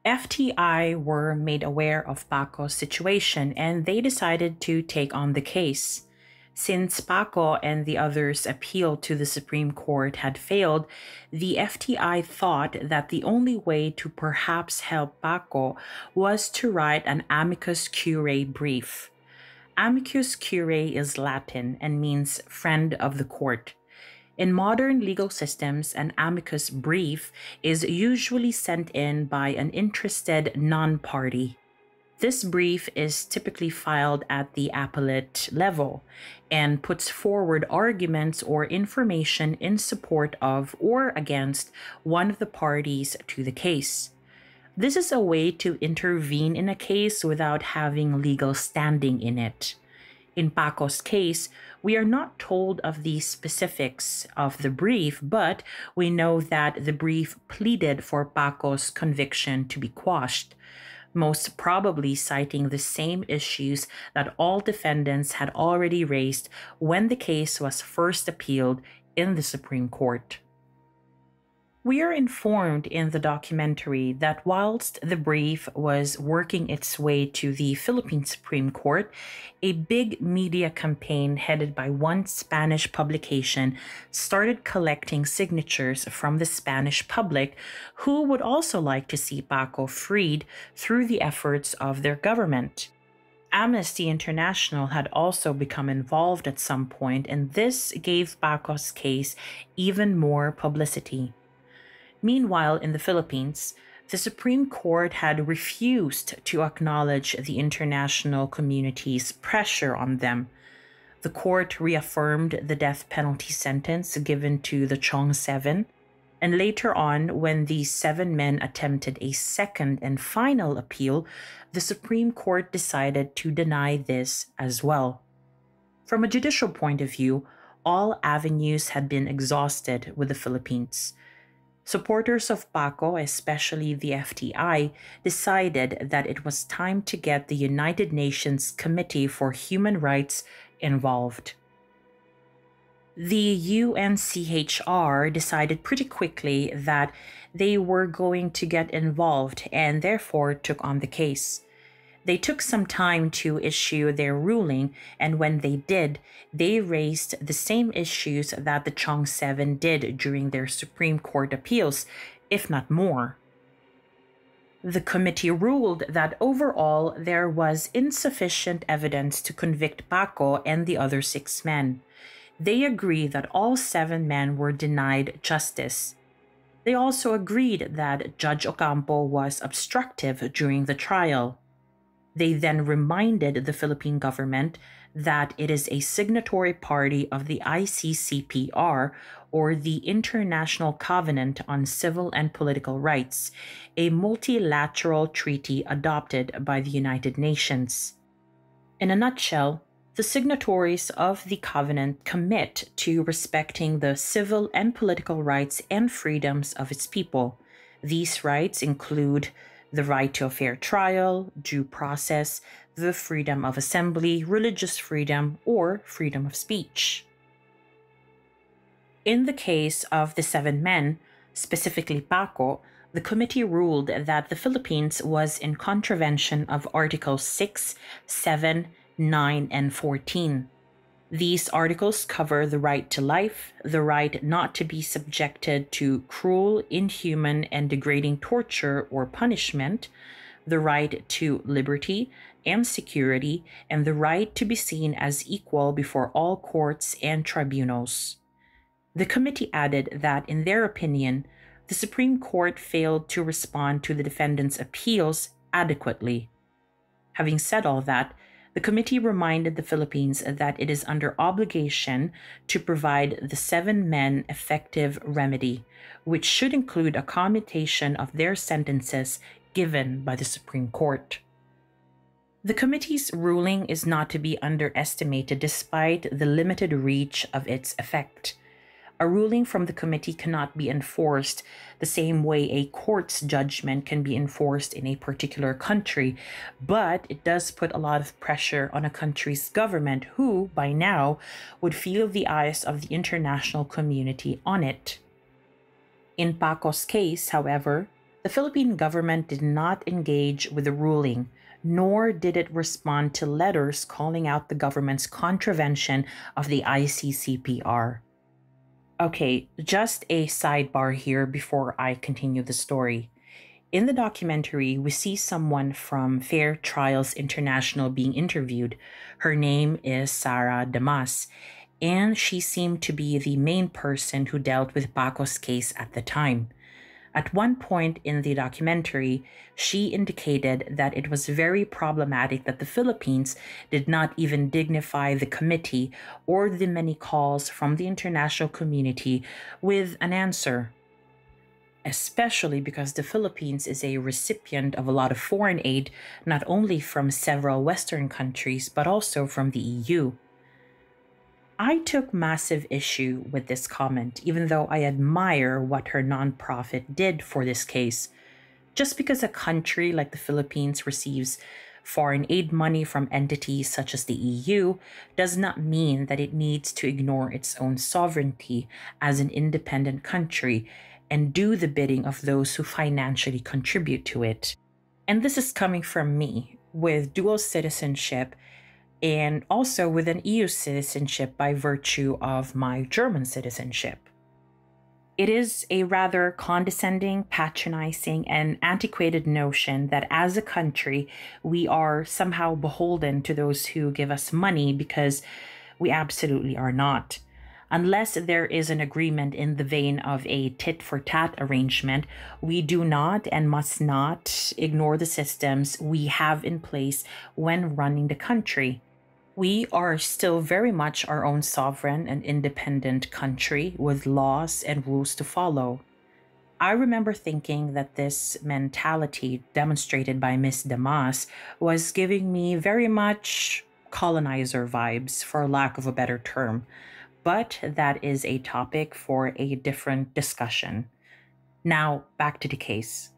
FTI were made aware of Paco's situation and they decided to take on the case. Since Paco and the others' appeal to the Supreme Court had failed, the FTI thought that the only way to perhaps help Paco was to write an amicus curiae brief. Amicus curiae is Latin and means friend of the court. In modern legal systems, an amicus brief is usually sent in by an interested non-party. This brief is typically filed at the appellate level and puts forward arguments or information in support of or against one of the parties to the case. This is a way to intervene in a case without having legal standing in it. In Paco's case, we are not told of the specifics of the brief, but we know that the brief pleaded for Paco's conviction to be quashed, most probably citing the same issues that all defendants had already raised when the case was first appealed in the Supreme Court. We are informed in the documentary that whilst the brief was working its way to the Philippine Supreme Court, a big media campaign headed by one Spanish publication started collecting signatures from the Spanish public who would also like to see Paco freed through the efforts of their government. Amnesty International had also become involved at some point, and this gave Paco's case even more publicity. Meanwhile, in the Philippines, the Supreme Court had refused to acknowledge the international community's pressure on them. The court reaffirmed the death penalty sentence given to the Chiong Seven, and later on, when the seven men attempted a second and final appeal, the Supreme Court decided to deny this as well. From a judicial point of view, all avenues had been exhausted with the Philippines. Supporters of Paco, especially the FTI, decided that it was time to get the United Nations Committee for Human Rights involved. The UNCHR decided pretty quickly that they were going to get involved and therefore took on the case. They took some time to issue their ruling, and when they did, they raised the same issues that the Chiong Seven did during their Supreme Court appeals, if not more. The committee ruled that overall there was insufficient evidence to convict Paco and the other six men. They agreed that all seven men were denied justice. They also agreed that Judge Ocampo was obstructive during the trial. They then reminded the Philippine government that it is a signatory party of the ICCPR, or the International Covenant on Civil and Political Rights, a multilateral treaty adopted by the United Nations. In a nutshell, the signatories of the covenant commit to respecting the civil and political rights and freedoms of its people. These rights include the right to a fair trial, due process, the freedom of assembly, religious freedom, or freedom of speech. In the case of the seven men, specifically Paco, the committee ruled that the Philippines was in contravention of Articles 6, 7, 9, and 14. These articles cover the right to life, the right not to be subjected to cruel, inhuman, and degrading torture or punishment, the right to liberty and security, and the right to be seen as equal before all courts and tribunals. The committee added that, in their opinion, the Supreme Court failed to respond to the defendants' appeals adequately. Having said all that, the committee reminded the Philippines that it is under obligation to provide the seven men effective remedy, which should include a commutation of their sentences given by the Supreme Court. The committee's ruling is not to be underestimated despite the limited reach of its effect. A ruling from the committee cannot be enforced the same way a court's judgment can be enforced in a particular country, but it does put a lot of pressure on a country's government who, by now, would feel the eyes of the international community on it. In Paco's case, however, the Philippine government did not engage with the ruling, nor did it respond to letters calling out the government's contravention of the ICCPR. Okay, just a sidebar here before I continue the story. In the documentary, we see someone from Fair Trials International being interviewed. Her name is Sarah Damas, and she seemed to be the main person who dealt with Paco's case at the time. At one point in the documentary, she indicated that it was very problematic that the Philippines did not even dignify the committee or the many calls from the international community with an answer, especially because the Philippines is a recipient of a lot of foreign aid, not only from several Western countries, but also from the EU. I took massive issue with this comment, even though I admire what her nonprofit did for this case. Just because a country like the Philippines receives foreign aid money from entities such as the EU does not mean that it needs to ignore its own sovereignty as an independent country and do the bidding of those who financially contribute to it. And this is coming from me, with dual citizenship and also with an EU citizenship by virtue of my German citizenship. It is a rather condescending, patronizing, and antiquated notion that as a country, we are somehow beholden to those who give us money, because we absolutely are not. Unless there is an agreement in the vein of a tit-for-tat arrangement, we do not and must not ignore the systems we have in place when running the country. We are still very much our own sovereign and independent country with laws and rules to follow. I remember thinking that this mentality demonstrated by Miss Damas was giving me very much colonizer vibes, for lack of a better term. But that is a topic for a different discussion. Now, back to the case.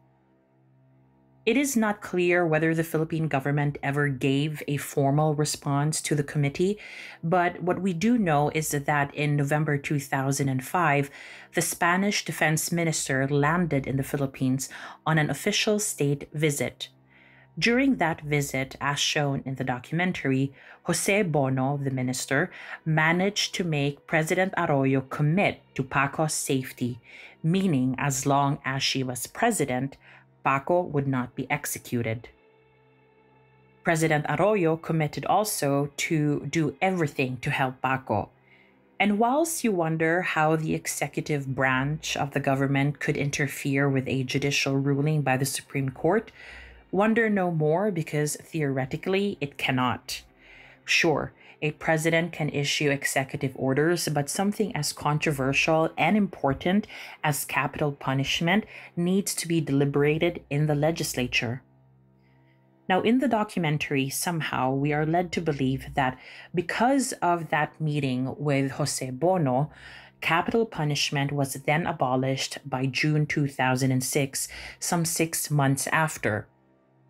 It is not clear whether the Philippine government ever gave a formal response to the committee, but what we do know is that in November 2005, the Spanish defense minister landed in the Philippines on an official state visit. During that visit, as shown in the documentary, Jose Bono, the minister, managed to make President Arroyo commit to Paco's safety, meaning as long as she was president, Paco would not be executed. President Arroyo committed also to do everything to help Paco. And whilst you wonder how the executive branch of the government could interfere with a judicial ruling by the Supreme Court, wonder no more, because theoretically it cannot. Sure, a president can issue executive orders, but something as controversial and important as capital punishment needs to be deliberated in the legislature. Now, in the documentary, somehow we are led to believe that because of that meeting with Jose Bono, capital punishment was then abolished by June 2006, some 6 months after.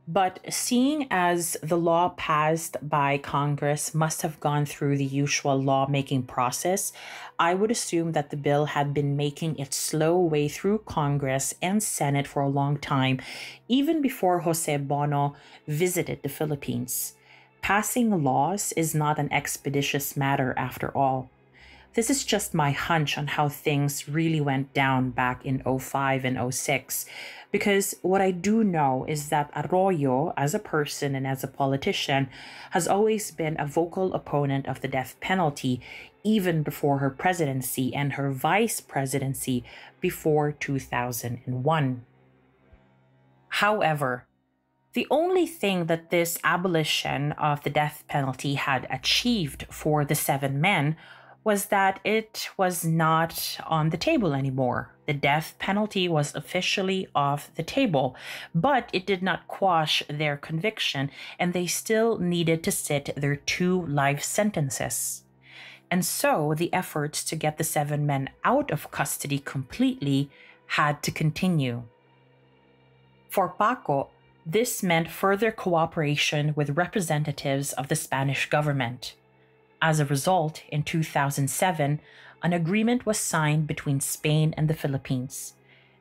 But seeing as the law passed by Congress must have gone through the usual lawmaking process, I would assume that the bill had been making its slow way through Congress and Senate for a long time, even before Jose Bono visited the Philippines. Passing laws is not an expeditious matter after all. This is just my hunch on how things really went down back in 05 and 06, because what I do know is that Arroyo, as a person and as a politician, has always been a vocal opponent of the death penalty, even before her presidency and her vice presidency before 2001. However, the only thing that this abolition of the death penalty had achieved for the seven men was that it was not on the table anymore. The death penalty was officially off the table, but it did not quash their conviction, and they still needed to sit their 2 life sentences. And so the efforts to get the 7 men out of custody completely had to continue. For Paco, this meant further cooperation with representatives of the Spanish government. As a result, in 2007, an agreement was signed between Spain and the Philippines.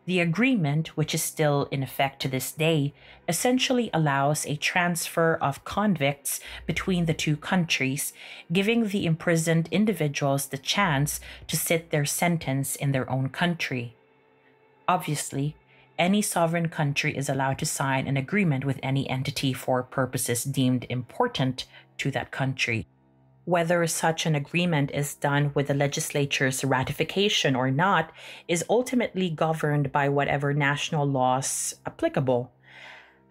The agreement, which is still in effect to this day, essentially allows a transfer of convicts between the two countries, giving the imprisoned individuals the chance to sit their sentence in their own country. Obviously, any sovereign country is allowed to sign an agreement with any entity for purposes deemed important to that country. Whether such an agreement is done with the legislature's ratification or not is ultimately governed by whatever national laws applicable.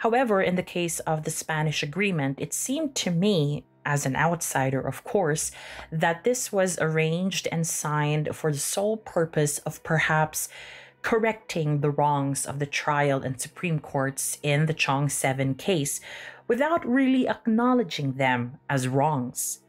However, in the case of the Spanish agreement, it seemed to me, as an outsider of course, that this was arranged and signed for the sole purpose of perhaps correcting the wrongs of the trial and Supreme Courts in the Chiong Seven case without really acknowledging them as wrongs.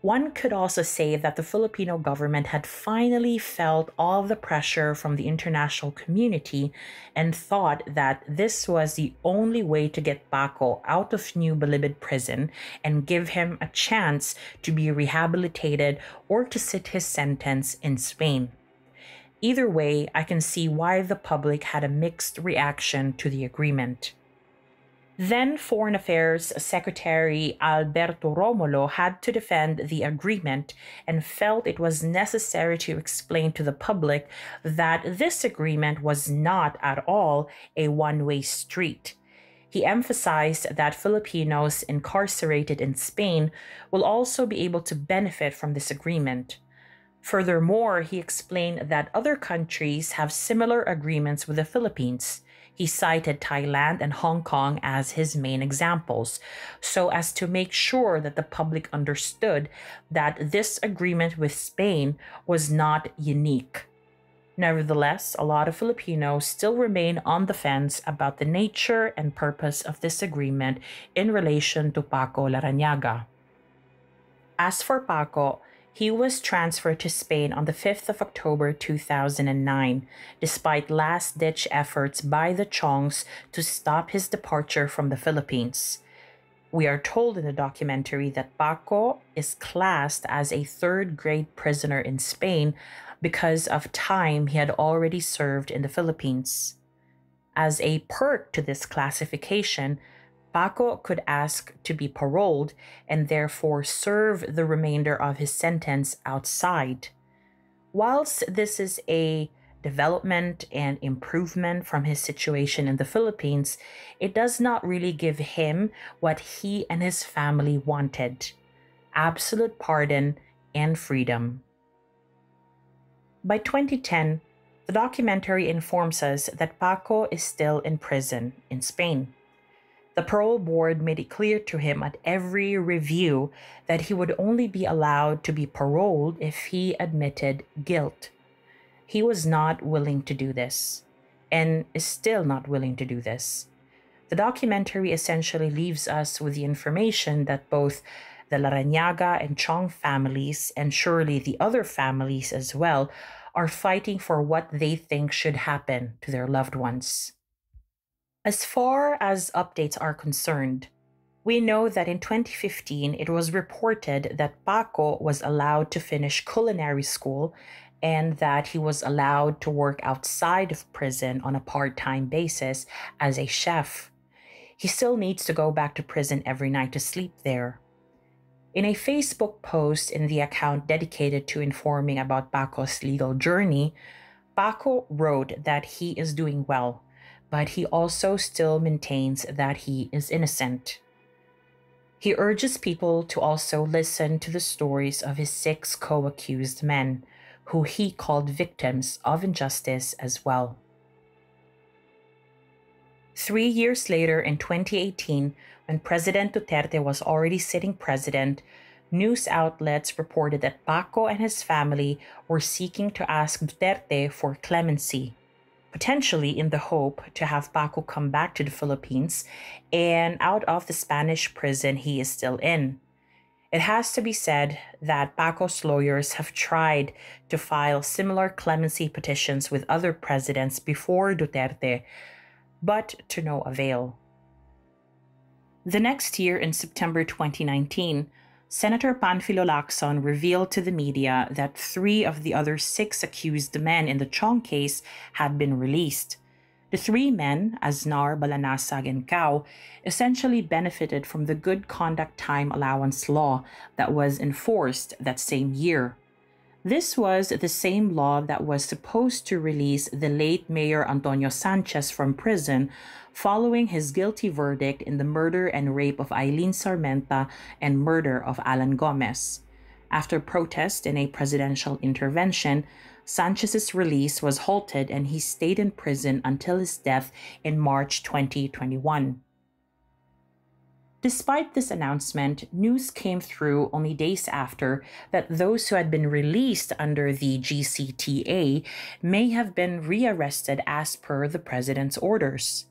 One could also say that the Filipino government had finally felt all the pressure from the international community and thought that this was the only way to get Paco out of New Bilibid prison and give him a chance to be rehabilitated or to sit his sentence in Spain. Either way, I can see why the public had a mixed reaction to the agreement. Then Foreign Affairs Secretary Alberto Romulo had to defend the agreement and felt it was necessary to explain to the public that this agreement was not at all a one-way street. He emphasized that Filipinos incarcerated in Spain will also be able to benefit from this agreement. Furthermore, he explained that other countries have similar agreements with the Philippines. He cited Thailand and Hong Kong as his main examples, so as to make sure that the public understood that this agreement with Spain was not unique. Nevertheless, a lot of Filipinos still remain on the fence about the nature and purpose of this agreement in relation to Paco Larrañaga. As for Paco, he was transferred to Spain on the 5th of October 2009, despite last-ditch efforts by the Chiongs to stop his departure from the Philippines. We are told in the documentary that Paco is classed as a third-grade prisoner in Spain because of time he had already served in the Philippines. As a perk to this classification, Paco could ask to be paroled and therefore serve the remainder of his sentence outside. Whilst this is a development and improvement from his situation in the Philippines, it does not really give him what he and his family wanted: absolute pardon and freedom. By 2010, the documentary informs us that Paco is still in prison in Spain. The parole board made it clear to him at every review that he would only be allowed to be paroled if he admitted guilt. He was not willing to do this, and is still not willing to do this. The documentary essentially leaves us with the information that both the Larrañaga and Chiong families, and surely the other families as well, are fighting for what they think should happen to their loved ones. As far as updates are concerned, we know that in 2015, it was reported that Paco was allowed to finish culinary school and that he was allowed to work outside of prison on a part-time basis as a chef. He still needs to go back to prison every night to sleep there. In a Facebook post in the account dedicated to informing about Paco's legal journey, Paco wrote that he is doing well, but he also still maintains that he is innocent. He urges people to also listen to the stories of his 6 co-accused men, who he called victims of injustice as well. 3 years later, in 2018, when President Duterte was already sitting president, news outlets reported that Paco and his family were seeking to ask Duterte for clemency, potentially in the hope to have Paco come back to the Philippines and out of the Spanish prison he is still in. It has to be said that Paco's lawyers have tried to file similar clemency petitions with other presidents before Duterte, but to no avail. The next year, in September 2019, Senator Panfilo Lacson revealed to the media that 3 of the other 6 accused men in the Chiong case had been released. The 3 men, Aznar, Balanasag, and Cao, essentially benefited from the good conduct time allowance law that was enforced that same year. This was the same law that was supposed to release the late Mayor Antonio Sanchez from prison following his guilty verdict in the murder and rape of Aileen Sarmenta and murder of Alan Gomez. After protest and a presidential intervention, Sanchez's release was halted and he stayed in prison until his death in March 2021. Despite this announcement, news came through only days after that those who had been released under the GCTA may have been rearrested as per the president's orders.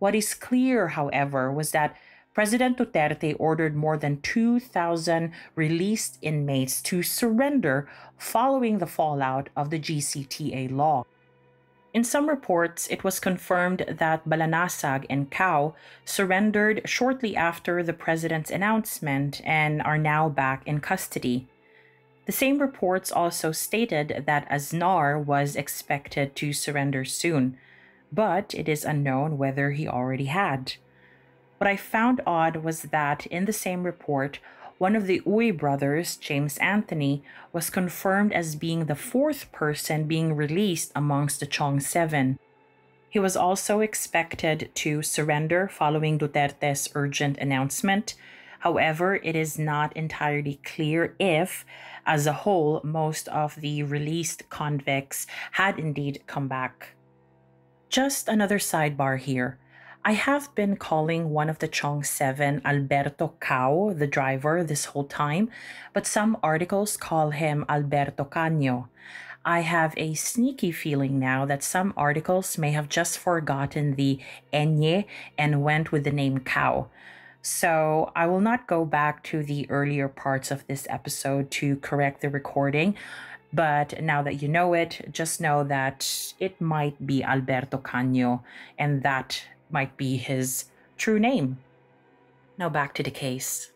What is clear, however, was that President Duterte ordered more than 2,000 released inmates to surrender following the fallout of the GCTA law. In some reports, it was confirmed that Balanasag and Cao surrendered shortly after the president's announcement and are now back in custody. The same reports also stated that Aznar was expected to surrender soon, but it is unknown whether he already had. What I found odd was that in the same report, one of the Uy brothers, James Anthony, was confirmed as being the 4th person being released amongst the Chiong 7. He was also expected to surrender following Duterte's urgent announcement. However, it is not entirely clear if, as a whole, most of the released convicts had indeed come back. Just another sidebar here. I have been calling one of the Chiong Seven Alberto Cao, the driver, this whole time, but some articles call him Alberto Caño. I have a sneaky feeling now that some articles may have just forgotten the enye and went with the name Cao. So I will not go back to the earlier parts of this episode to correct the recording, but now that you know it, just know that it might be Alberto Caño, and that might be his true name. Now back to the case.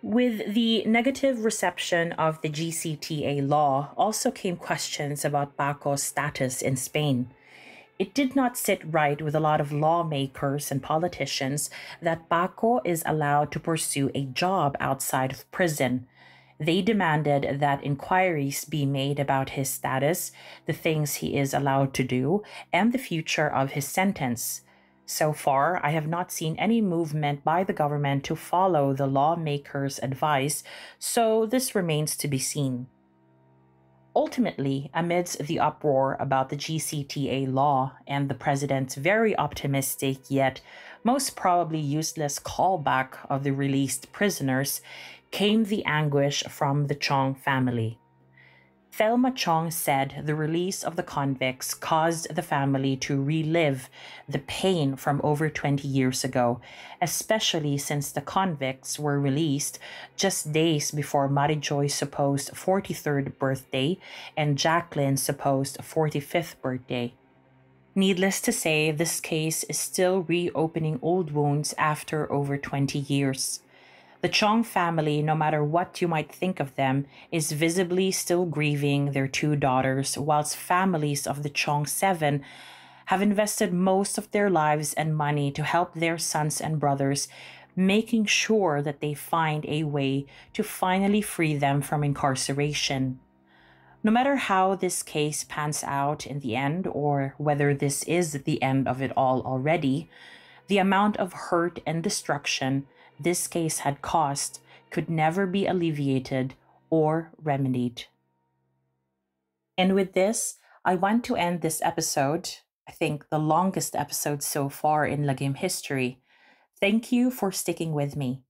With the negative reception of the GCTA law also came questions about Paco's status in Spain. It did not sit right with a lot of lawmakers and politicians that Paco is allowed to pursue a job outside of prison. They demanded that inquiries be made about his status, the things he is allowed to do, and the future of his sentence. So far, I have not seen any movement by the government to follow the lawmakers' advice, so this remains to be seen. Ultimately, amidst the uproar about the GCTA law and the president's very optimistic yet most probably useless callback of the released prisoners, came the anguish from the Chiong family. Thelma Chiong said the release of the convicts caused the family to relive the pain from over 20 years ago, especially since the convicts were released just days before Marijoy's supposed 43rd birthday and Jacqueline's supposed 45th birthday. Needless to say, this case is still reopening old wounds after over 20 years. The Chiong family, no matter what you might think of them, is visibly still grieving their two daughters, whilst families of the Chiong Seven have invested most of their lives and money to help their sons and brothers, making sure that they find a way to finally free them from incarceration. No matter how this case pans out in the end, or whether this is the end of it all already, the amount of hurt and destruction this case had caused could never be alleviated or remedied. And with this, I want to end this episode, I think the longest episode so far in Lagim history. Thank you for sticking with me.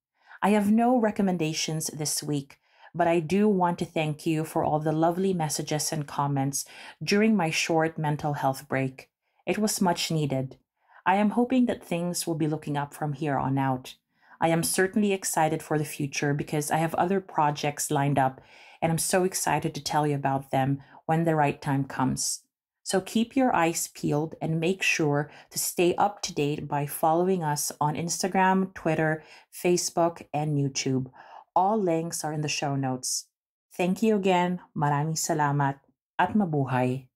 I have no recommendations this week, but I do want to thank you for all the lovely messages and comments during my short mental health break. It was much needed. I am hoping that things will be looking up from here on out. I am certainly excited for the future because I have other projects lined up, and I'm so excited to tell you about them when the right time comes. So keep your eyes peeled and make sure to stay up to date by following us on Instagram, Twitter, Facebook, and YouTube. All links are in the show notes. Thank you again. Maraming salamat at mabuhay.